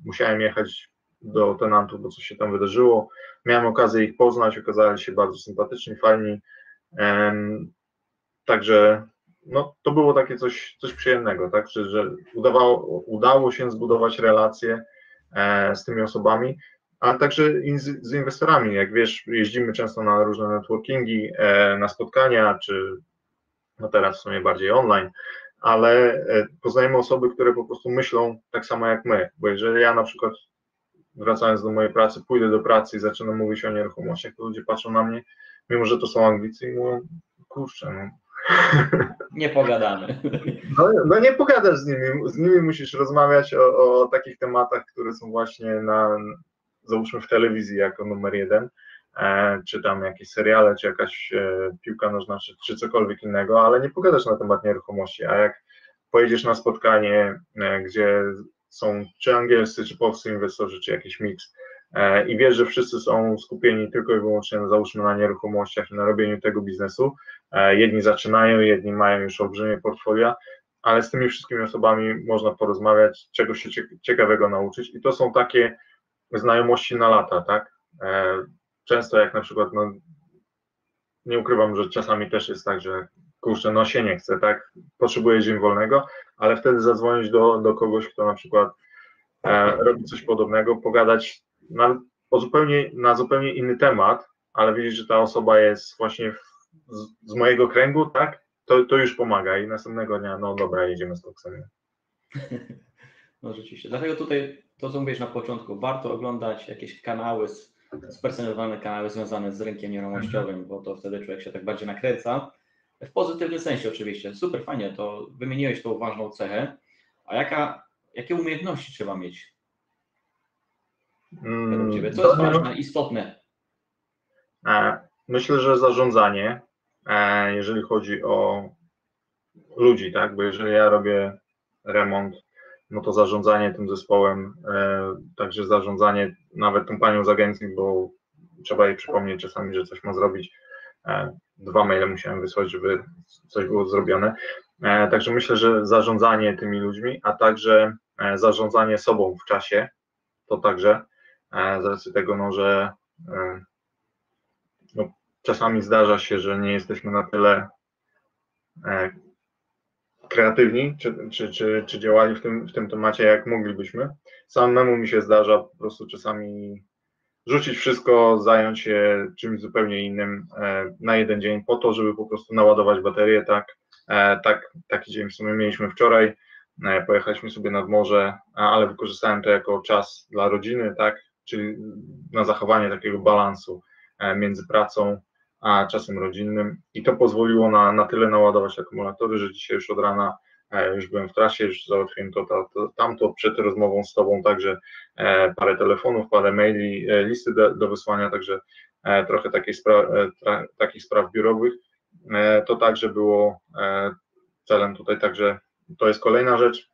musiałem jechać do tenantów, bo coś się tam wydarzyło. Miałem okazję ich poznać, okazali się bardzo sympatyczni, fajni. Także to było takie coś przyjemnego, tak? Że udało się zbudować relacje z tymi osobami, ale także z inwestorami. Jak wiesz, jeździmy często na różne networkingi, na spotkania, czy teraz w sumie bardziej online, ale poznajemy osoby, które po prostu myślą tak samo jak my, bo jeżeli ja na przykład wracając do mojej pracy, pójdę do pracy i zaczynam mówić o nieruchomościach, to ludzie patrzą na mnie, mimo że to są Anglicy i mówią, kurczę, Nie pogadamy. Nie pogadasz z nimi, musisz rozmawiać o takich tematach, które są właśnie załóżmy w telewizji jako numer 1, czy tam jakieś seriale, czy jakaś piłka nożna, czy cokolwiek innego, ale nie pogadasz na temat nieruchomości, a jak pojedziesz na spotkanie, gdzie są czy angielscy, czy polscy inwestorzy, czy jakiś miks, i wiesz, że wszyscy są skupieni tylko i wyłącznie załóżmy na nieruchomościach i na robieniu tego biznesu. Jedni zaczynają, jedni mają już olbrzymie portfolio, ale z tymi wszystkimi osobami można porozmawiać, czegoś się ciekawego nauczyć i to są takie znajomości na lata, tak? Często jak na przykład, no, nie ukrywam, że czasami też jest tak, że kurczę, no się nie chce, tak? Potrzebuję dzień wolnego, ale wtedy zadzwonić do kogoś, kto na przykład robi coś podobnego, pogadać na zupełnie inny temat, ale widzisz, że ta osoba jest właśnie z mojego kręgu, tak? To już pomaga i następnego dnia, no dobra, jedziemy z koksem. No rzeczywiście, dlatego tutaj to, co mówisz na początku, warto oglądać jakieś kanały, spersonalizowane kanały związane z rynkiem nieruchomościowym, bo to wtedy człowiek się tak bardziej nakręca. W pozytywnym sensie oczywiście, super fajnie, to wymieniłeś tą ważną cechę, a jakie umiejętności trzeba mieć? Według Ciebie, co jest ważne, istotne? Myślę, że zarządzanie, jeżeli chodzi o ludzi, tak, bo jeżeli ja robię remont, no to zarządzanie tym zespołem, także zarządzanie nawet tą panią z agencji, bo trzeba jej przypomnieć czasami, że coś ma zrobić. 2 maile musiałem wysłać, żeby coś było zrobione. Także myślę, że zarządzanie tymi ludźmi, a także zarządzanie sobą w czasie, to także z racji tego, no, że no, czasami zdarza się, że nie jesteśmy na tyle kreatywni czy działali w tym temacie, jak moglibyśmy. Samemu mi się zdarza po prostu czasami rzucić wszystko, zająć się czymś zupełnie innym na jeden dzień po to, żeby po prostu naładować baterię, tak? Taki dzień w sumie mieliśmy wczoraj, pojechaliśmy sobie nad morze, ale wykorzystałem to jako czas dla rodziny, tak? Czyli na zachowanie takiego balansu między pracą a czasem rodzinnym i to pozwoliło na tyle naładować akumulatory, że dzisiaj już od rana już byłem w trasie, już załatwiłem to tamto przed rozmową z Tobą, także parę telefonów, parę maili, listy do wysłania, także trochę takich spraw biurowych. To także było celem tutaj, także to jest kolejna rzecz.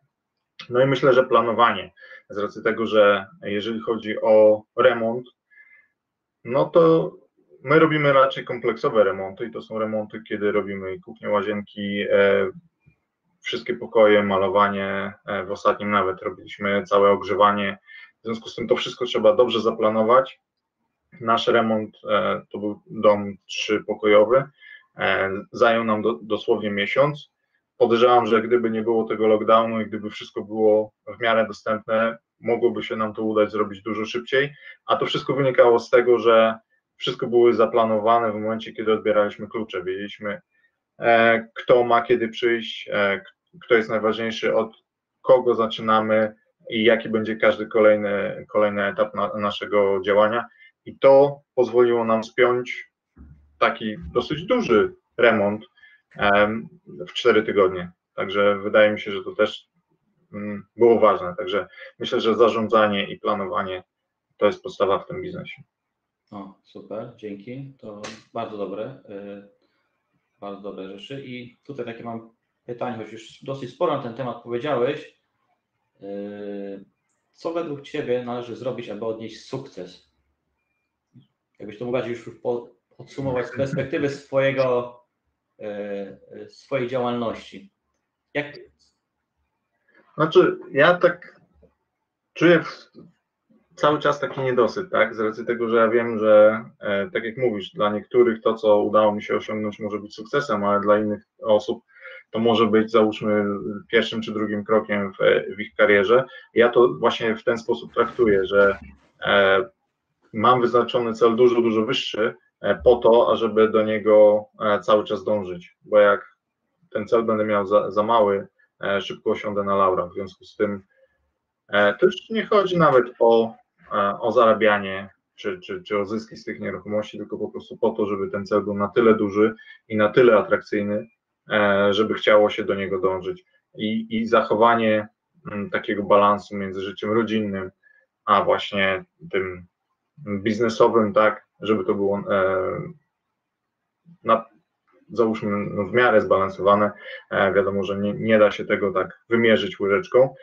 No i myślę, że planowanie, z racji tego, że jeżeli chodzi o remont, no to my robimy raczej kompleksowe remonty i to są remonty, kiedy robimy kuchnię, łazienki, wszystkie pokoje, malowanie, w ostatnim nawet robiliśmy całe ogrzewanie, w związku z tym to wszystko trzeba dobrze zaplanować. Nasz remont to był dom 3-pokojowy, zajął nam dosłownie miesiąc. Podejrzewam, że gdyby nie było tego lockdownu i gdyby wszystko było w miarę dostępne, mogłoby się nam to udać zrobić dużo szybciej, a to wszystko wynikało z tego, że wszystko było zaplanowane w momencie, kiedy odbieraliśmy klucze, wiedzieliśmy, kto ma kiedy przyjść, kto jest najważniejszy, od kogo zaczynamy i jaki będzie każdy kolejny etap naszego działania. I to pozwoliło nam spiąć taki dosyć duży remont w 4 tygodnie. Także wydaje mi się, że to też było ważne. Także myślę, że zarządzanie i planowanie to jest podstawa w tym biznesie. O, super, dzięki. To bardzo dobre. Bardzo dobre rzeczy i tutaj takie mam pytanie, choć już dosyć sporo na ten temat powiedziałeś. Co według Ciebie należy zrobić, aby odnieść sukces? Jakbyś to mogła już podsumować z perspektywy swojej działalności. Jak? Znaczy, ja tak czuję cały czas taki niedosyt, tak? Z racji tego, że ja wiem, że tak jak mówisz, dla niektórych to, co udało mi się osiągnąć, może być sukcesem, ale dla innych osób to może być, załóżmy, pierwszym czy drugim krokiem w ich karierze. Ja to właśnie w ten sposób traktuję, że mam wyznaczony cel dużo, dużo wyższy po to, ażeby do niego cały czas dążyć, bo jak ten cel będę miał za mały, szybko osiądę na laurach. W związku z tym to już nie chodzi nawet o zarabianie czy o zyski z tych nieruchomości, tylko po prostu po to, żeby ten cel był na tyle duży i na tyle atrakcyjny, żeby chciało się do niego dążyć. I zachowanie takiego balansu między życiem rodzinnym, a właśnie tym biznesowym, tak, żeby to było załóżmy w miarę zbalansowane. Wiadomo, że nie da się tego tak wymierzyć łyżeczką,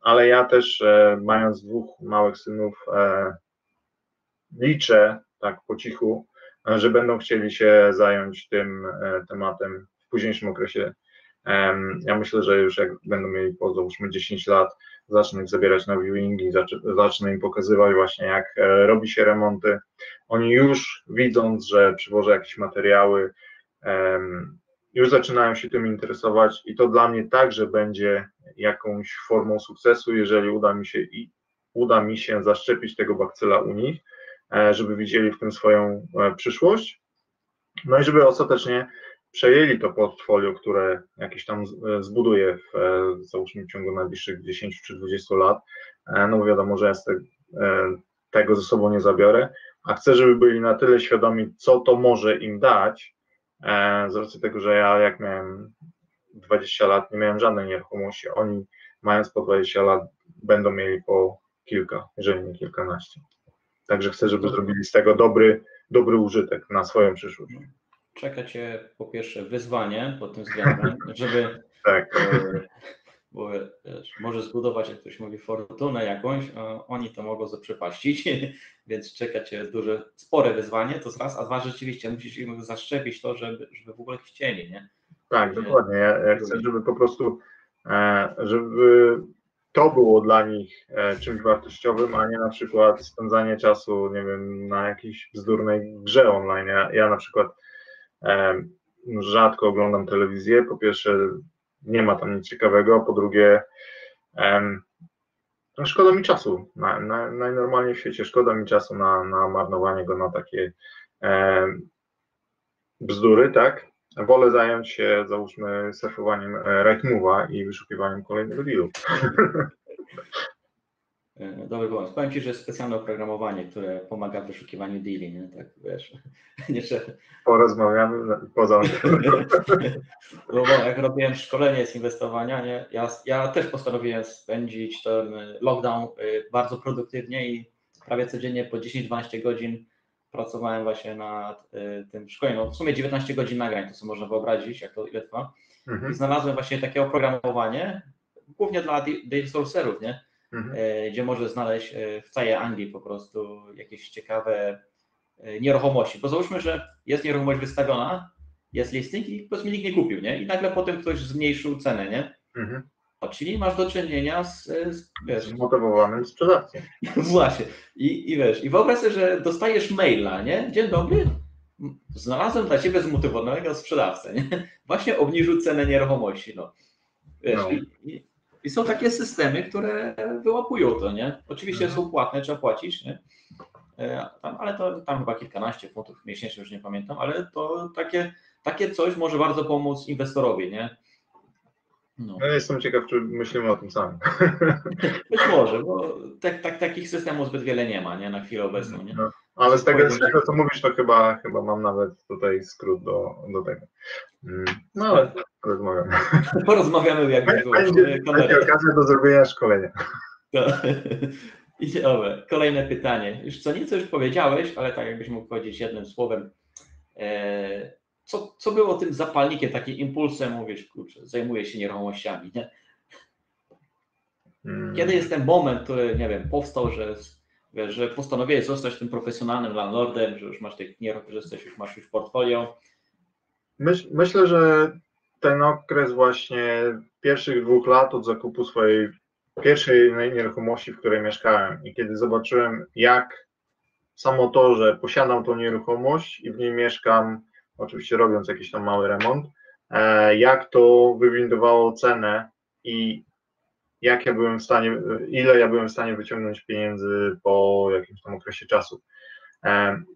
ale ja też mając 2 małych synów liczę tak po cichu, że będą chcieli się zająć tym tematem w późniejszym okresie. Ja myślę, że już jak będą mieli po załóżmy 10 lat, zacznę ich zabierać na viewingi, zacznę im pokazywać właśnie, jak robi się remonty. Oni już widząc, że przywożę jakieś materiały, już zaczynają się tym interesować i to dla mnie także będzie jakąś formą sukcesu, jeżeli uda mi się zaszczepić tego bakcyla u nich, żeby widzieli w tym swoją przyszłość, no i żeby ostatecznie przejęli to portfolio, które jakieś tam zbuduje w załóżmy w ciągu najbliższych 10 czy 20 lat, no bo wiadomo, że ja tego ze sobą nie zabiorę, a chcę, żeby byli na tyle świadomi, co to może im dać, z racji tego, że ja jak miałem 20 lat, nie miałem żadnej nieruchomości, oni mając po 20 lat będą mieli po kilka, jeżeli nie kilkanaście. Także chcę, żeby zrobili z tego dobry użytek na swoją przyszłość. Czeka Cię po pierwsze wyzwanie pod tym względem, żeby tak. Bo wiesz, może zbudować, jak ktoś mówi, fortunę jakąś, a oni to mogą zaprzepaścić, więc czeka Cię spore wyzwanie, to raz, a dwa rzeczywiście musisz im zaszczepić to, żeby w ogóle chcieli, nie? Tak, dokładnie. Ja chcę, żeby po prostu, żeby to było dla nich czymś wartościowym, a nie na przykład spędzanie czasu, nie wiem, na jakiejś bzdurnej grze online. Ja na przykład rzadko oglądam telewizję, po pierwsze nie ma tam nic ciekawego, po drugie szkoda mi czasu, najnormalniej w świecie szkoda mi czasu na marnowanie go na takie bzdury, tak? Wolę zająć się, załóżmy, surfowaniem Rightmove'a i wyszukiwaniem kolejnych dealów. Dobry pomysł. Powiem Ci, że jest specjalne oprogramowanie, które pomaga w wyszukiwaniu deali, nie? Tak, wiesz. Porozmawiamy poza. Bo jak robiłem szkolenie z inwestowania, nie? Ja też postanowiłem spędzić ten lockdown bardzo produktywnie i prawie codziennie po 10-12 godzin pracowałem właśnie nad tym szkoleniu. No, w sumie 19 godzin nagrań, to co można wyobrazić, jak to ile trwa. I znalazłem właśnie takie oprogramowanie, głównie dla day sourcerów, nie? Gdzie możesz znaleźć w całej Anglii po prostu jakieś ciekawe nieruchomości. Bo załóżmy, że jest nieruchomość wystawiona, jest listing i ktoś nikt nie kupił, nie? I nagle potem ktoś zmniejszył cenę, nie? Czyli masz do czynienia z zmotywowanym sprzedawcą. Właśnie. I wiesz, i wyobraź sobie, że dostajesz maila, nie? Dzień dobry, znalazłem dla Ciebie zmotywowanego sprzedawcę, nie? Właśnie obniżył cenę nieruchomości, no. Wiesz, no. I są takie systemy, które wyłapują to, nie? Oczywiście są płatne, trzeba płacić, nie? Ale to tam chyba kilkanaście funtów miesięcznie, już nie pamiętam, ale to takie coś może bardzo pomóc inwestorowi, nie? No. Ja jestem ciekaw, czy myślimy o tym samym. Być może, bo takich systemów zbyt wiele nie ma, nie? Na chwilę obecną, nie? No, ale z tego, co mówisz, to chyba mam nawet tutaj skrót do tego. No ale porozmawiamy. Porozmawiamy, jak będzie okazja do zrobienia szkolenia. Dobra, kolejne pytanie. Już co nieco już powiedziałeś, ale tak jakbyś mógł powiedzieć jednym słowem. Co było tym zapalnikiem, takim impulsem, mówisz, kurczę, zajmuję się nieruchomościami, nie? Kiedy jest ten moment, który, nie wiem, powstał, że postanowiłeś zostać tym profesjonalnym landlordem, że już masz tych nieruchomości, że masz już portfolio? Myślę, że ten okres właśnie pierwszych 2 lat od zakupu swojej pierwszej nieruchomości, w której mieszkałem i kiedy zobaczyłem, jak samo to, że posiadam tą nieruchomość i w niej mieszkam, oczywiście robiąc jakiś tam mały remont, jak to wywindowało cenę i ile ja byłem w stanie wyciągnąć pieniędzy po jakimś tam okresie czasu.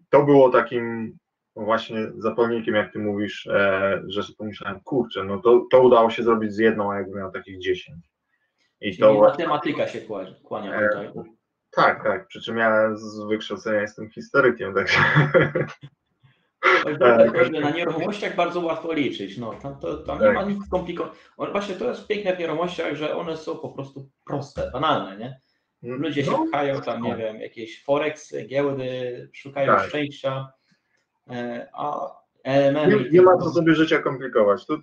To było takim właśnie zapalnikiem, jak Ty mówisz, że sobie pomyślałem, kurczę, no to udało się zrobić z jedną, a jakby miał takich 10. I to matematyka się kłania tutaj. Tak, przy czym ja z wykształcenia jestem historykiem, także... Na nieruchomościach bardzo łatwo liczyć, no, tam nie ma nic skomplikowanego. Właśnie to jest piękne w nieruchomościach, że one są po prostu proste, banalne, nie? Ludzie się pchają tam, nie wiem, jakieś forex, giełdy, szukają szczęścia, a nie ma co sobie życia komplikować. To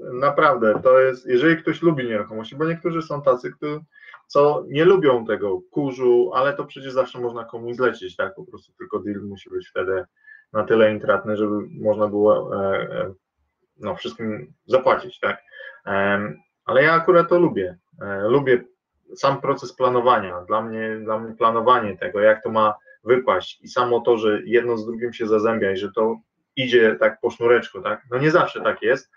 naprawdę, to jest, jeżeli ktoś lubi nieruchomości, bo niektórzy są tacy, co nie lubią tego kurzu, ale to przecież zawsze można komuś zlecić, tak? Po prostu tylko deal musi być wtedy na tyle intratny, żeby można było no, wszystkim zapłacić, tak? Ale ja akurat to lubię. Lubię sam proces planowania. Dla mnie planowanie tego, jak to ma wypaść i samo to, że jedno z drugim się zazębia i że to idzie tak po sznureczku, tak? No nie zawsze tak jest,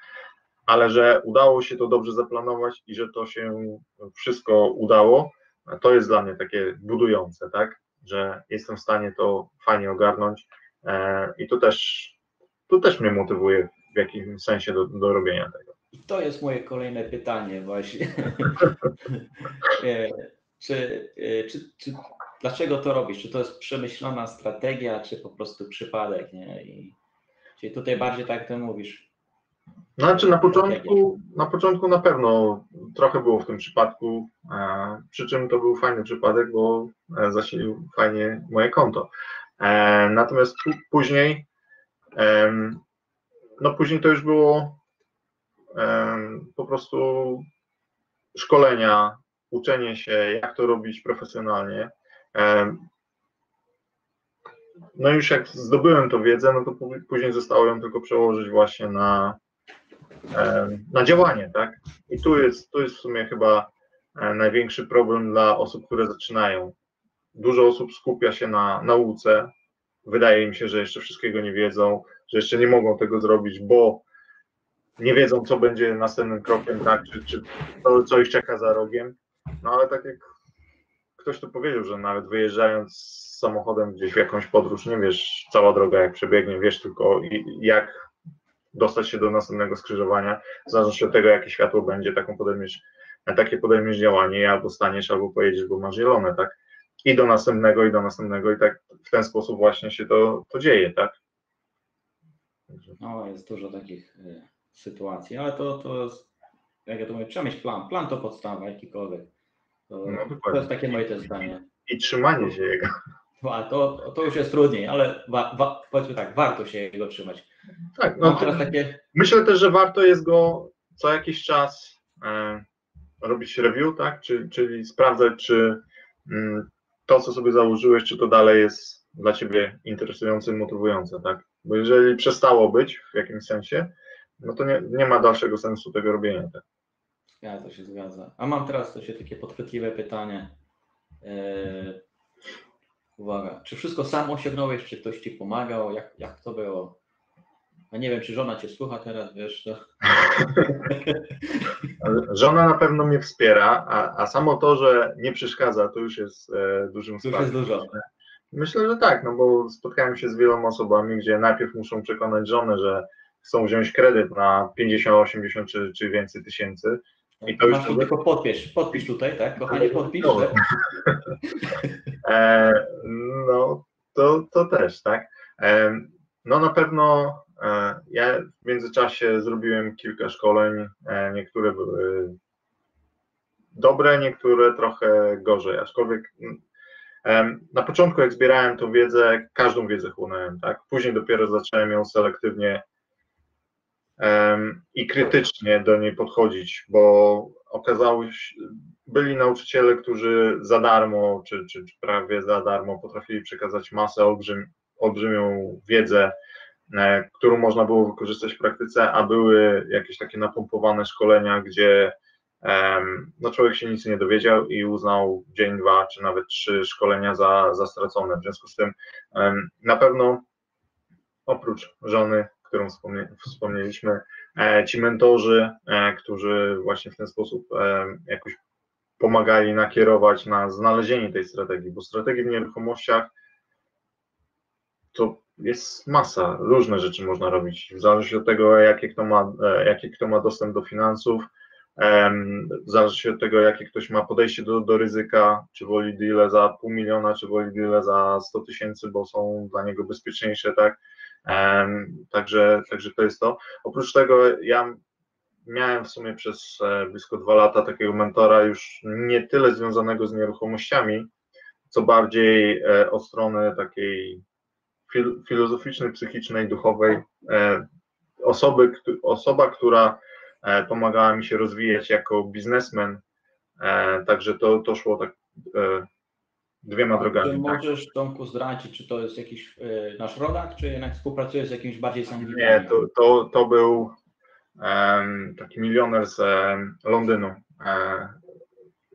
ale że udało się to dobrze zaplanować i że to się wszystko udało, to jest dla mnie takie budujące, tak? Że jestem w stanie to fajnie ogarnąć i to też mnie motywuje w jakimś sensie do robienia tego. I to jest moje kolejne pytanie właśnie. Czy dlaczego to robisz? Czy to jest przemyślana strategia, czy po prostu przypadek, nie? Czyli tutaj bardziej tak to mówisz. Znaczy na początku na pewno trochę było w tym przypadku, przy czym to był fajny przypadek, bo zasilił fajnie moje konto. Natomiast później, no później to już było po prostu szkolenia, uczenie się, jak to robić profesjonalnie. No już jak zdobyłem tą wiedzę, no to później zostało ją tylko przełożyć właśnie na działanie, tak? I tu jest w sumie chyba największy problem dla osób, które zaczynają. Dużo osób skupia się na nauce, wydaje im się, że jeszcze wszystkiego nie wiedzą, że jeszcze nie mogą tego zrobić, bo nie wiedzą, co będzie następnym krokiem, tak? Czy to, co ich czeka za rogiem. No ale tak jak ktoś to powiedział, że nawet wyjeżdżając z samochodem gdzieś w jakąś podróż, nie wiesz, cała droga jak przebiegnie, wiesz tylko jak dostać się do następnego skrzyżowania, w zależności od tego, jakie światło będzie, takie podejmiesz działanie, albo staniesz, albo pojedziesz, bo masz zielone, tak? I do następnego i tak w ten sposób właśnie się to dzieje, tak? No, jest dużo takich sytuacji, ale to jest, jak ja to mówię, trzeba mieć plan. Plan to podstawa, jakikolwiek. To jest takie moje też zdanie. I trzymanie się jego. To już jest trudniej, ale powiedzmy tak, warto się jego trzymać. Tak, no teraz takie... Myślę też, że warto jest go co jakiś czas robić review, tak? Czyli sprawdzać, czy to, co sobie założyłeś, czy to dalej jest dla ciebie interesujące, motywujące, tak? Bo jeżeli przestało być w jakimś sensie, no to nie ma dalszego sensu tego robienia, tak? Zgadza się. A mam teraz to się takie podchwytliwe pytanie. Uwaga, czy wszystko sam osiągnąłeś, czy ktoś ci pomagał? Jak to było? A nie wiem, czy żona cię słucha teraz, wiesz? To... Żona na pewno mnie wspiera, a samo to, że nie przeszkadza, to już jest dużym sukcesem. Myślę, że tak, no bo spotkałem się z wieloma osobami, gdzie najpierw muszą przekonać żonę, że chcą wziąć kredyt na 50, 80 czy więcej tysięcy. I to już tylko podpisz tutaj, tak? Kochanie, podpisz. Tak? No, to też, tak? No na pewno ja w międzyczasie zrobiłem kilka szkoleń, niektóre były dobre, niektóre trochę gorzej, aczkolwiek na początku jak zbierałem tą wiedzę, każdą wiedzę chłonąłem, tak? Później dopiero zacząłem ją selektywnie i krytycznie do niej podchodzić, bo okazało się, byli nauczyciele, którzy za darmo, czy prawie za darmo potrafili przekazać masę, olbrzymią wiedzę, którą można było wykorzystać w praktyce, a były jakieś takie napompowane szkolenia, gdzie no człowiek się nic nie dowiedział i uznał dzień, dwa, czy nawet trzy szkolenia za stracone. W związku z tym na pewno oprócz żony, którą wspomnieliśmy, ci mentorzy, którzy właśnie w ten sposób jakoś pomagali nakierować na znalezienie tej strategii, bo strategii w nieruchomościach to jest masa, różne rzeczy można robić, w zależności od tego, jaki kto ma dostęp do finansów, w zależności od tego, jakie ktoś ma podejście do ryzyka, czy woli deale za 500 000, czy woli deale za 100 000, bo są dla niego bezpieczniejsze, tak? Także to jest to. Oprócz tego ja miałem w sumie przez blisko 2 lata takiego mentora już nie tyle związanego z nieruchomościami, co bardziej od strony takiej filozoficznej, psychicznej, duchowej osoba, która pomagała mi się rozwijać jako biznesmen Także to szło tak dwiema drogami. Ty możesz, Tomku, zdradzić, czy to jest jakiś nasz rodak, czy jednak współpracujesz z jakimś bardziej samym? Nie, to był taki milioner z Londynu.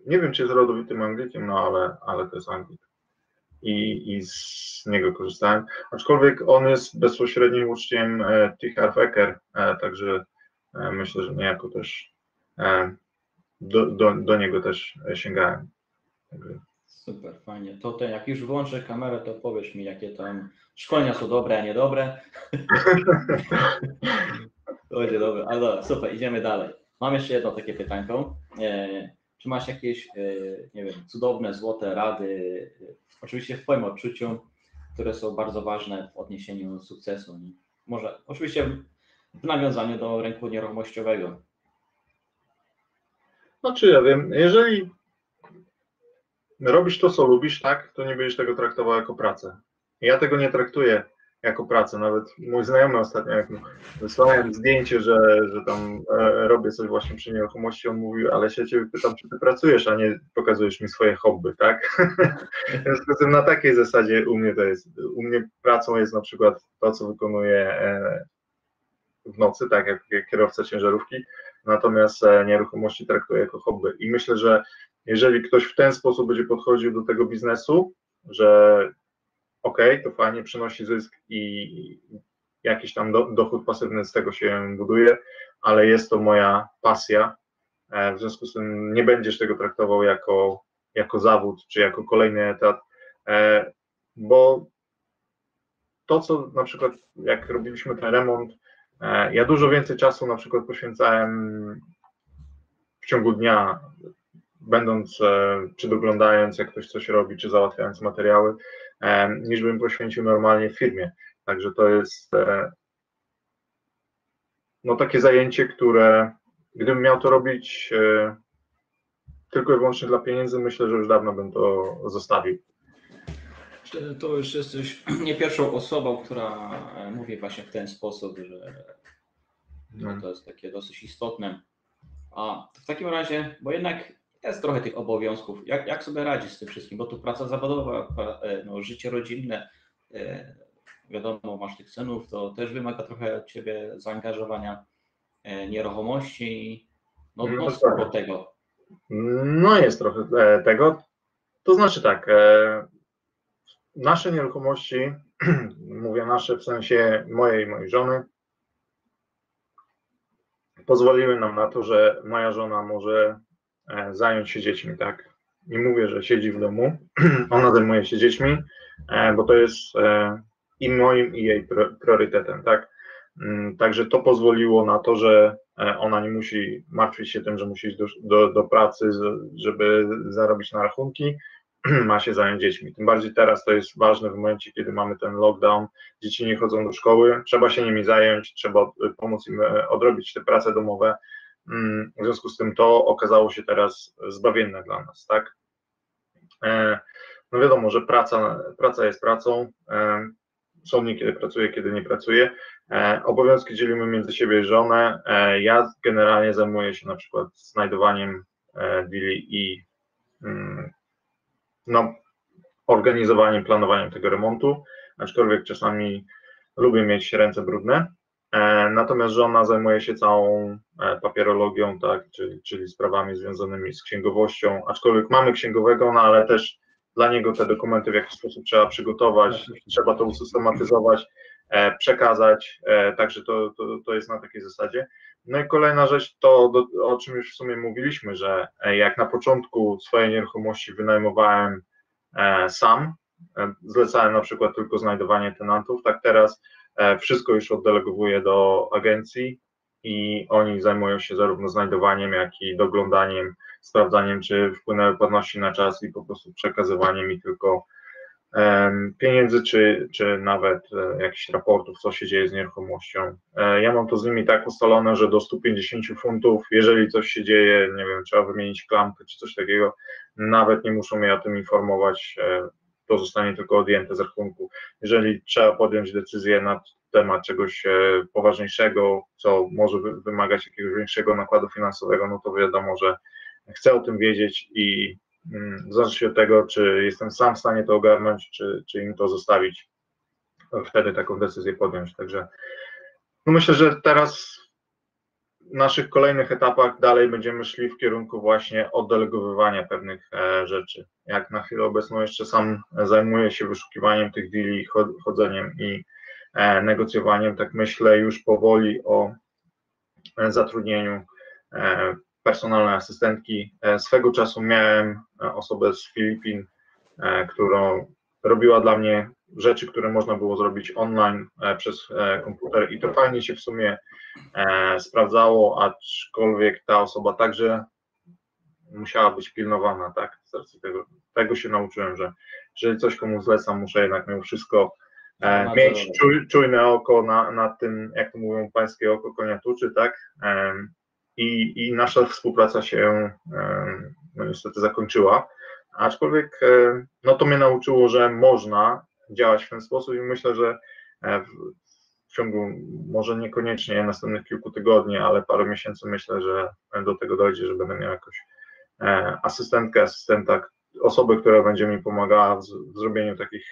Nie wiem, czy jest rodowitym Anglikiem, no ale to jest Anglik. I z niego korzystałem. Aczkolwiek on jest bezpośrednim uczciem tych Arfeker, także myślę, że niejako też do niego też sięgałem. Także. Super, fajnie. To jak już wyłączę kamerę, to powiesz mi, jakie tam szkolenia są dobre, a niedobre. To będzie dobre, ale dobra, super, idziemy dalej. Mam jeszcze jedno takie pytanko. Czy masz jakieś, nie wiem, cudowne, złote rady, oczywiście w Twoim odczuciu, które są bardzo ważne w odniesieniu sukcesu? Może, oczywiście w nawiązaniu do rynku nieruchomościowego. Znaczy, ja wiem, jeżeli robisz to, co lubisz, tak, to nie będziesz tego traktował jako pracę. Ja tego nie traktuję jako pracę. Nawet mój znajomy ostatnio, jak wysłałem zdjęcie, że tam robię coś właśnie przy nieruchomości, on mówił, ale się ciebie pytam, czy ty pracujesz, a nie pokazujesz mi swoje hobby, tak? W związku z tym na takiej zasadzie u mnie to jest. U mnie pracą jest na przykład to, co wykonuję w nocy, tak jak kierowca ciężarówki, natomiast nieruchomości traktuję jako hobby. I myślę, że jeżeli ktoś w ten sposób będzie podchodził do tego biznesu, że okej, to fajnie, przynosi zysk i jakiś tam dochód pasywny z tego się buduje, ale jest to moja pasja, w związku z tym nie będziesz tego traktował jako zawód czy jako kolejny etat, bo to, co na przykład jak robiliśmy ten remont, ja dużo więcej czasu na przykład poświęcałem w ciągu dnia, będąc czy doglądając, jak ktoś coś robi, czy załatwiając materiały, niż bym poświęcił normalnie firmie. Także to jest no takie zajęcie, które gdybym miał to robić tylko i wyłącznie dla pieniędzy, myślę, że już dawno bym to zostawił. To już jesteś nie pierwszą osobą, która mówi właśnie w ten sposób, że no to jest takie dosyć istotne. A w takim razie, bo jednak jest trochę tych obowiązków. Jak sobie radzisz z tym wszystkim? Bo tu praca zawodowa, no, życie rodzinne, wiadomo, masz tych synów, to też wymaga trochę od ciebie zaangażowania, nieruchomości, no sporo tego. No jest trochę tego. To znaczy tak, nasze nieruchomości, mówię nasze w sensie mojej i mojej żony, pozwoliły nam na to, że moja żona może zająć się dziećmi, tak? Nie mówię, że siedzi w domu, ona zajmuje się dziećmi, bo to jest i moim, i jej priorytetem, tak? Także to pozwoliło na to, że ona nie musi martwić się tym, że musi iść do pracy, żeby zarobić na rachunki, ma się zająć dziećmi. Tym bardziej teraz to jest ważne w momencie, kiedy mamy ten lockdown, dzieci nie chodzą do szkoły, trzeba się nimi zająć, trzeba pomóc im odrobić te prace domowe. W związku z tym to okazało się teraz zbawienne dla nas, tak? No wiadomo, że praca jest pracą, są dni, kiedy pracuję, kiedy nie pracuję, obowiązki dzielimy między siebie i żonę, ja generalnie zajmuję się na przykład znajdowaniem deali i no, organizowaniem, planowaniem tego remontu, aczkolwiek czasami lubię mieć ręce brudne. Natomiast żona zajmuje się całą papierologią, tak, czyli sprawami związanymi z księgowością, aczkolwiek mamy księgowego, no ale też dla niego te dokumenty w jakiś sposób trzeba przygotować, trzeba to usystematyzować, przekazać, także to jest na takiej zasadzie. No i kolejna rzecz, to o czym już w sumie mówiliśmy, że jak na początku swoje nieruchomości wynajmowałem sam, zlecałem na przykład tylko znajdowanie tenantów, tak teraz wszystko już oddelegowuję do agencji i oni zajmują się zarówno znajdowaniem, jak i doglądaniem, sprawdzaniem, czy wpłynęły płatności na czas i po prostu przekazywaniem mi tylko pieniędzy, czy nawet jakichś raportów, co się dzieje z nieruchomością. Ja mam to z nimi tak ustalone, że do 150 funtów, jeżeli coś się dzieje, nie wiem, trzeba wymienić klamkę czy coś takiego, nawet nie muszą mnie o tym informować, to zostanie tylko odjęte z rachunku. Jeżeli trzeba podjąć decyzję na temat czegoś poważniejszego, co może wymagać jakiegoś większego nakładu finansowego, no to wiadomo, że chcę o tym wiedzieć i zależy się od tego, czy jestem sam w stanie to ogarnąć, czy im to zostawić, wtedy taką decyzję podjąć. Także no myślę, że teraz w naszych kolejnych etapach dalej będziemy szli w kierunku właśnie oddelegowywania pewnych rzeczy. Jak na chwilę obecną jeszcze sam zajmuję się wyszukiwaniem tych deali, chodzeniem i negocjowaniem, tak myślę już powoli o zatrudnieniu personalnej asystentki. Swego czasu miałem osobę z Filipin, którą robiła dla mnie rzeczy, które można było zrobić online przez komputer i to fajnie się w sumie sprawdzało, aczkolwiek ta osoba także musiała być pilnowana, tak? Z racji tego się nauczyłem, że jeżeli coś komuś zlecam, muszę jednak mimo wszystko mieć czujne oko na tym, jak to mówią, pańskie oko konia tuczy, tak? I nasza współpraca się niestety zakończyła, aczkolwiek no to mnie nauczyło, że można działać w ten sposób i myślę, że w ciągu może niekoniecznie następnych kilku tygodni, ale parę miesięcy myślę, że do tego dojdzie, że będę miał jakąś asystentkę, asystenta, osobę, która będzie mi pomagała w zrobieniu takich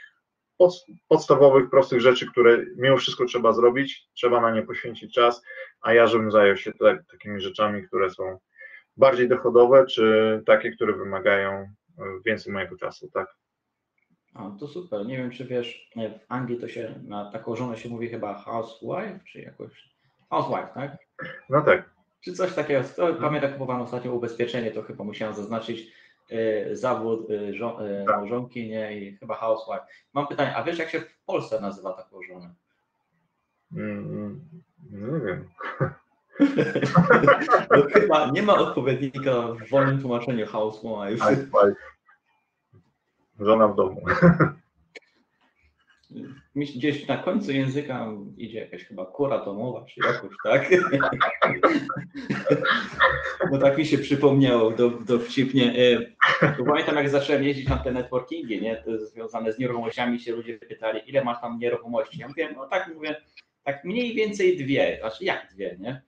podstawowych, prostych rzeczy, które mimo wszystko trzeba zrobić, trzeba na nie poświęcić czas, a ja żebym zajął się takimi rzeczami, które są bardziej dochodowe, czy takie, które wymagają więcej mojego czasu, tak? O, to super. Nie wiem, czy wiesz, w Anglii to się na taką żonę się mówi chyba housewife, czy jakoś... Housewife, tak? No tak. Czy coś takiego. No. Pamiętam, kupowałem ostatnio ubezpieczenie, to chyba musiałem zaznaczyć zawód małżonki, nie? I chyba housewife. Mam pytanie, a wiesz, jak się w Polsce nazywa taką żonę? Nie wiem. No, chyba nie ma odpowiednika w wolnym tłumaczeniu housewife. Żona w domu. Gdzieś na końcu języka idzie jakaś chyba kura domowa, czy jakoś, tak? No tak mi się przypomniało dowcipnie. Pamiętam, jak zacząłem jeździć na te networkingi, nie? To jest związane z nieruchomościami, się ludzie pytali, ile masz tam nieruchomości? Ja mówię, no tak, mówię, tak mniej więcej dwie, znaczy jak dwie, nie?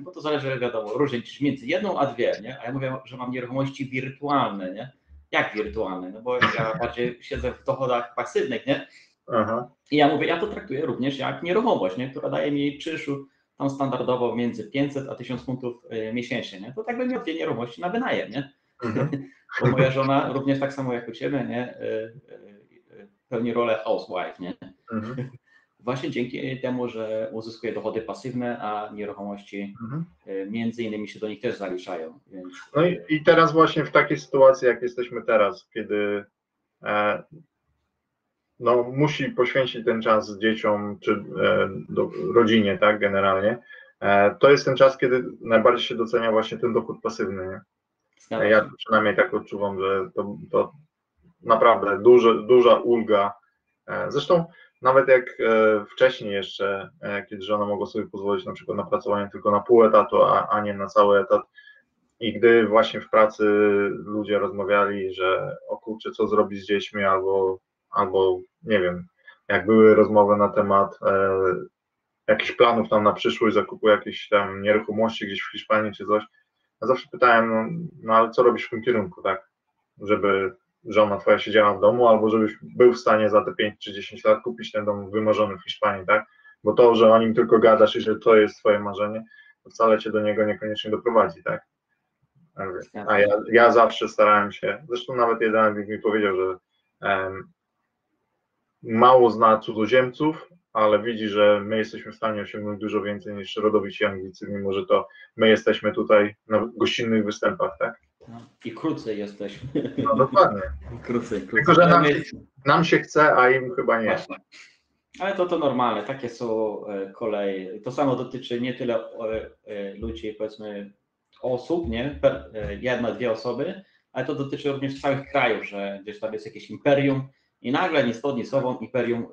Bo to zależy, wiadomo, różnie, między jedną a dwie, nie? A ja mówię, że mam nieruchomości wirtualne, nie? Jak wirtualne? No bo ja bardziej siedzę w dochodach pasywnych, nie? Aha. I ja mówię, ja to traktuję również jak nieruchomość, nie? Która daje mi czynszu tam standardowo między 500 a 1000 funtów miesięcznie, nie? To tak bym miał dwie nieruchomości na wynajem, nie? Bo moja żona również tak samo jak u ciebie, nie? Pełni rolę housewife, nie? Właśnie dzięki temu, że uzyskuje dochody pasywne, a nieruchomości między innymi się do nich też zaliczają. Więc... No i teraz właśnie w takiej sytuacji, jak jesteśmy teraz, kiedy no, musi poświęcić ten czas dzieciom czy rodzinie, tak, generalnie, to jest ten czas, kiedy najbardziej się docenia właśnie ten dochód pasywny. Nie? Ja przynajmniej tak odczuwam, że to naprawdę duża ulga. Zresztą nawet jak wcześniej jeszcze, kiedy żona mogła sobie pozwolić na przykład na pracowanie tylko na pół etatu, a nie na cały etat, i gdy właśnie w pracy ludzie rozmawiali, że o kurczę, co zrobić z dziećmi, albo nie wiem, jak były rozmowy na temat jakichś planów tam na przyszłość, zakupu jakiejś tam nieruchomości gdzieś w Hiszpanii czy coś, ja zawsze pytałem, no ale co robisz w tym kierunku, tak, żeby... żona twoja siedziała w domu, albo żebyś był w stanie za te 5 czy 10 lat kupić ten dom wymarzony w Hiszpanii, tak? Bo to, że o nim tylko gadasz i że to jest twoje marzenie, to wcale cię do niego niekoniecznie doprowadzi, tak? A ja zawsze starałem się, zresztą nawet jeden Anglik mi powiedział, że mało zna cudzoziemców, ale widzi, że my jesteśmy w stanie osiągnąć dużo więcej niż rodowici Anglicy, mimo że to my jesteśmy tutaj na gościnnych występach, tak? No, i krócej jesteśmy. No dokładnie. Krócej. Tylko, że nam się chce, a im chyba nie. Właśnie. Ale to normalne, takie są koleje. To samo dotyczy nie tyle ludzi, powiedzmy osób, nie? Jedna, dwie osoby, ale to dotyczy również całych krajów, że gdzieś tam jest jakieś imperium i nagle ni stąd, ni zowąd imperium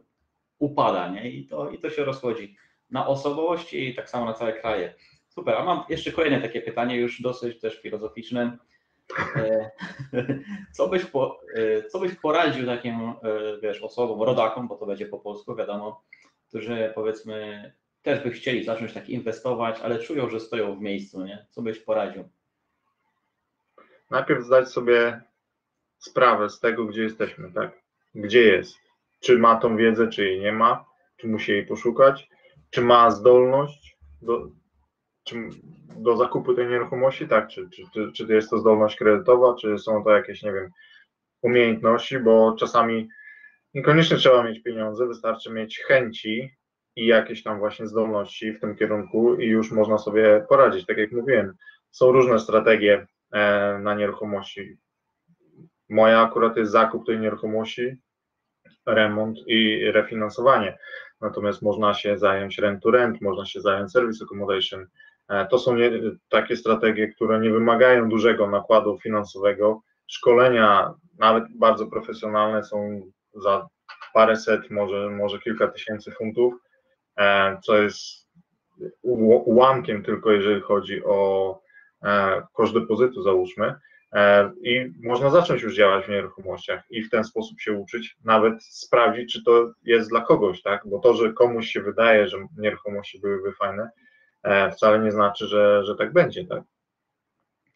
upada, nie? I to się rozchodzi na osobowości i tak samo na całe kraje. Super, a mam jeszcze kolejne takie pytanie, już dosyć też filozoficzne. Co byś poradził takim, wiesz, osobom, rodakom, bo to będzie po polsku, wiadomo, którzy powiedzmy też by chcieli zacząć tak inwestować, ale czują, że stoją w miejscu, nie? Co byś poradził? najpierw zdać sobie sprawę z tego, gdzie jesteśmy, tak? Gdzie jest? Czy ma tą wiedzę, czy jej nie ma? Czy musi jej poszukać? Czy ma zdolność do zakupu tej nieruchomości, tak? Czy to jest to zdolność kredytowa, czy są to jakieś, nie wiem, umiejętności, bo czasami niekoniecznie trzeba mieć pieniądze, wystarczy mieć chęci i jakieś tam właśnie zdolności w tym kierunku i już można sobie poradzić. Tak jak mówiłem, są różne strategie na nieruchomości. Moja akurat jest zakup tej nieruchomości, remont i refinansowanie. Natomiast można się zająć rent-to-rent, można się zająć service accommodation. To są takie strategie, które nie wymagają dużego nakładu finansowego. Szkolenia, nawet bardzo profesjonalne, są za paręset, może kilka tysięcy funtów, co jest ułamkiem tylko, jeżeli chodzi o koszt depozytu, załóżmy. I można zacząć już działać w nieruchomościach i w ten sposób się uczyć, nawet sprawdzić, czy to jest dla kogoś, tak? Bo to, że komuś się wydaje, że nieruchomości byłyby fajne, wcale nie znaczy, że tak będzie, tak?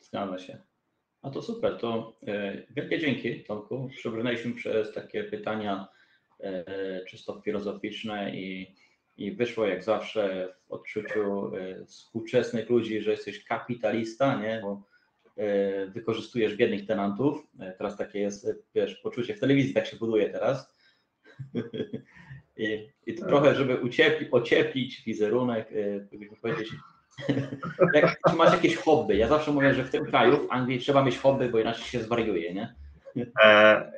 Zgadza się. A to super, to wielkie dzięki, Tomku. Przebrnęliśmy przez takie pytania czysto filozoficzne i wyszło jak zawsze w odczuciu współczesnych ludzi, że jesteś kapitalista, nie? Bo wykorzystujesz biednych tenantów. Teraz takie jest, wiesz, poczucie w telewizji, tak się buduje teraz. I to trochę, żeby ocieplić wizerunek, jakby powiedzieć, czy masz jakieś hobby? Ja zawsze mówię, że w tym kraju, w Anglii, trzeba mieć hobby, bo inaczej się zwariuje, nie?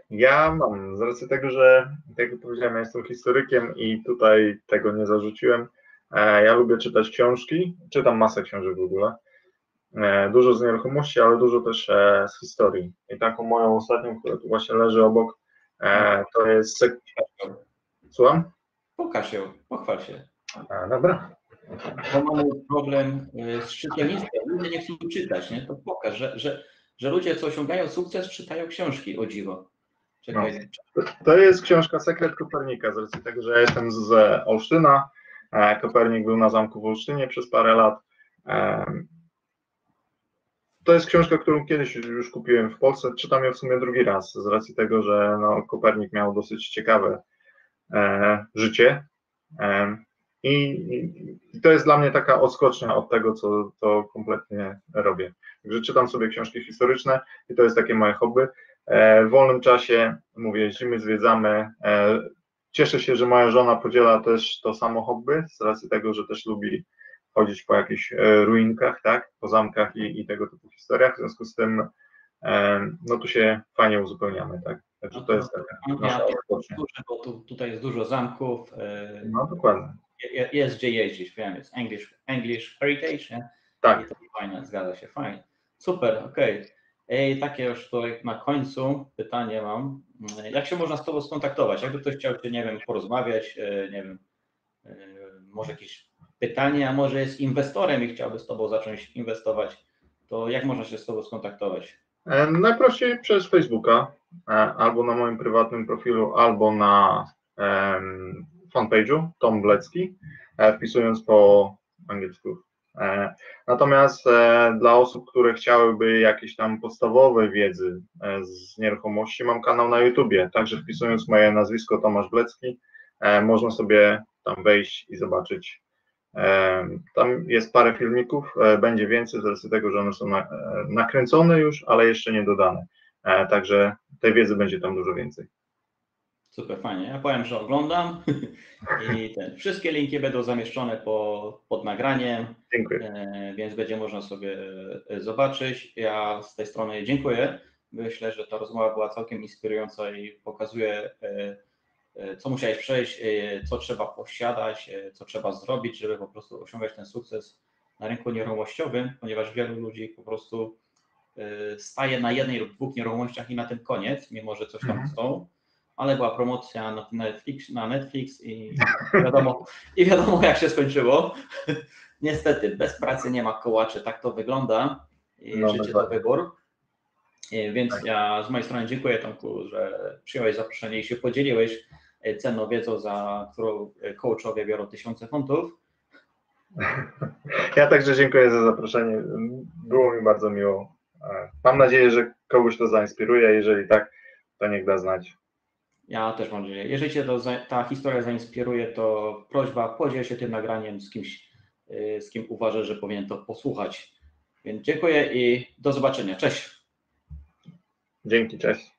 Ja mam, z racji tego, że tak jak powiedziałem, ja jestem historykiem i tutaj tego nie zarzuciłem. Ja lubię czytać książki, czytam masę książek w ogóle. Dużo z nieruchomości, ale dużo też z historii. I taką moją ostatnią, która tu właśnie leży obok, to jest... Słucham? Pokaż ją, pochwal się. Dobra. To mamy problem z czytelnictwem. Ludzie nie chcą czytać, nie? To pokaż, że ludzie, co osiągają sukces, czytają książki, o dziwo. Czekaj. No, to jest książka Sekret Kopernika, z racji tego, że ja jestem z Olsztyna. Kopernik był na zamku w Olsztynie przez parę lat. To jest książka, którą kiedyś już kupiłem w Polsce. Czytam ją w sumie drugi raz, z racji tego, że no, Kopernik miał dosyć ciekawe życie. I to jest dla mnie taka odskocznia od tego, co to kompletnie robię. Także czytam sobie książki historyczne i to jest takie moje hobby. W wolnym czasie, mówię, jeździmy, zwiedzamy. Cieszę się, że moja żona podziela też to samo hobby, z racji tego, że też lubi chodzić po jakichś ruinkach, tak, po zamkach i tego typu historiach. W związku z tym no tu się fajnie uzupełniamy, tak? Także to jest taka duże, bo tutaj jest dużo zamków. No dokładnie. Jest gdzie jeździć, wiem, jest English Heritage, nie? Tak. I to fajne, zgadza się, fajnie. Super, okej. Okay. Takie już to na końcu pytanie mam. Jak się można z Tobą skontaktować? Jakby ktoś chciał Cię, nie wiem, porozmawiać, nie wiem, może jakieś pytanie, a może jest inwestorem i chciałby z Tobą zacząć inwestować, to jak można się z Tobą skontaktować? Najprościej przez Facebooka, albo na moim prywatnym profilu, albo na fanpage'u Tom Blecki, wpisując po angielsku. Natomiast dla osób, które chciałyby jakieś tam podstawowe wiedzy z nieruchomości, mam kanał na YouTubie, także wpisując moje nazwisko Tomasz Blecki, można sobie tam wejść i zobaczyć. Tam jest parę filmików, będzie więcej z racji tego, że one są nakręcone już, ale jeszcze nie dodane. Także tej wiedzy będzie tam dużo więcej. Super, fajnie. Ja powiem, że oglądam i wszystkie linki będą zamieszczone pod nagraniem. Dziękuję. Więc będzie można sobie zobaczyć. Ja z tej strony dziękuję. Myślę, że ta rozmowa była całkiem inspirująca i pokazuje, co musiałeś przejść, co trzeba posiadać, co trzeba zrobić, żeby po prostu osiągać ten sukces na rynku nieruchomościowym, ponieważ wielu ludzi po prostu staje na jednej lub dwóch nieruchomościach i na tym koniec, mimo że coś tam chcą, ale była promocja na Netflix i wiadomo jak się skończyło. Niestety, bez pracy nie ma kołaczy, tak to wygląda i życie to wybór. Więc ja z mojej strony dziękuję, Tomku, że przyjąłeś zaproszenie i się podzieliłeś cenną wiedzą, za którą coachowie biorą tysiące funtów. Ja także dziękuję za zaproszenie. Było mi bardzo miło Mam nadzieję, że kogoś to zainspiruje, jeżeli tak, to niech da znać. Ja też mam nadzieję. Jeżeli Cię ta historia zainspiruje, to prośba, podziel się tym nagraniem z kimś, z kim uważasz, że powinien to posłuchać. Więc dziękuję i do zobaczenia. Cześć. Dzięki, cześć.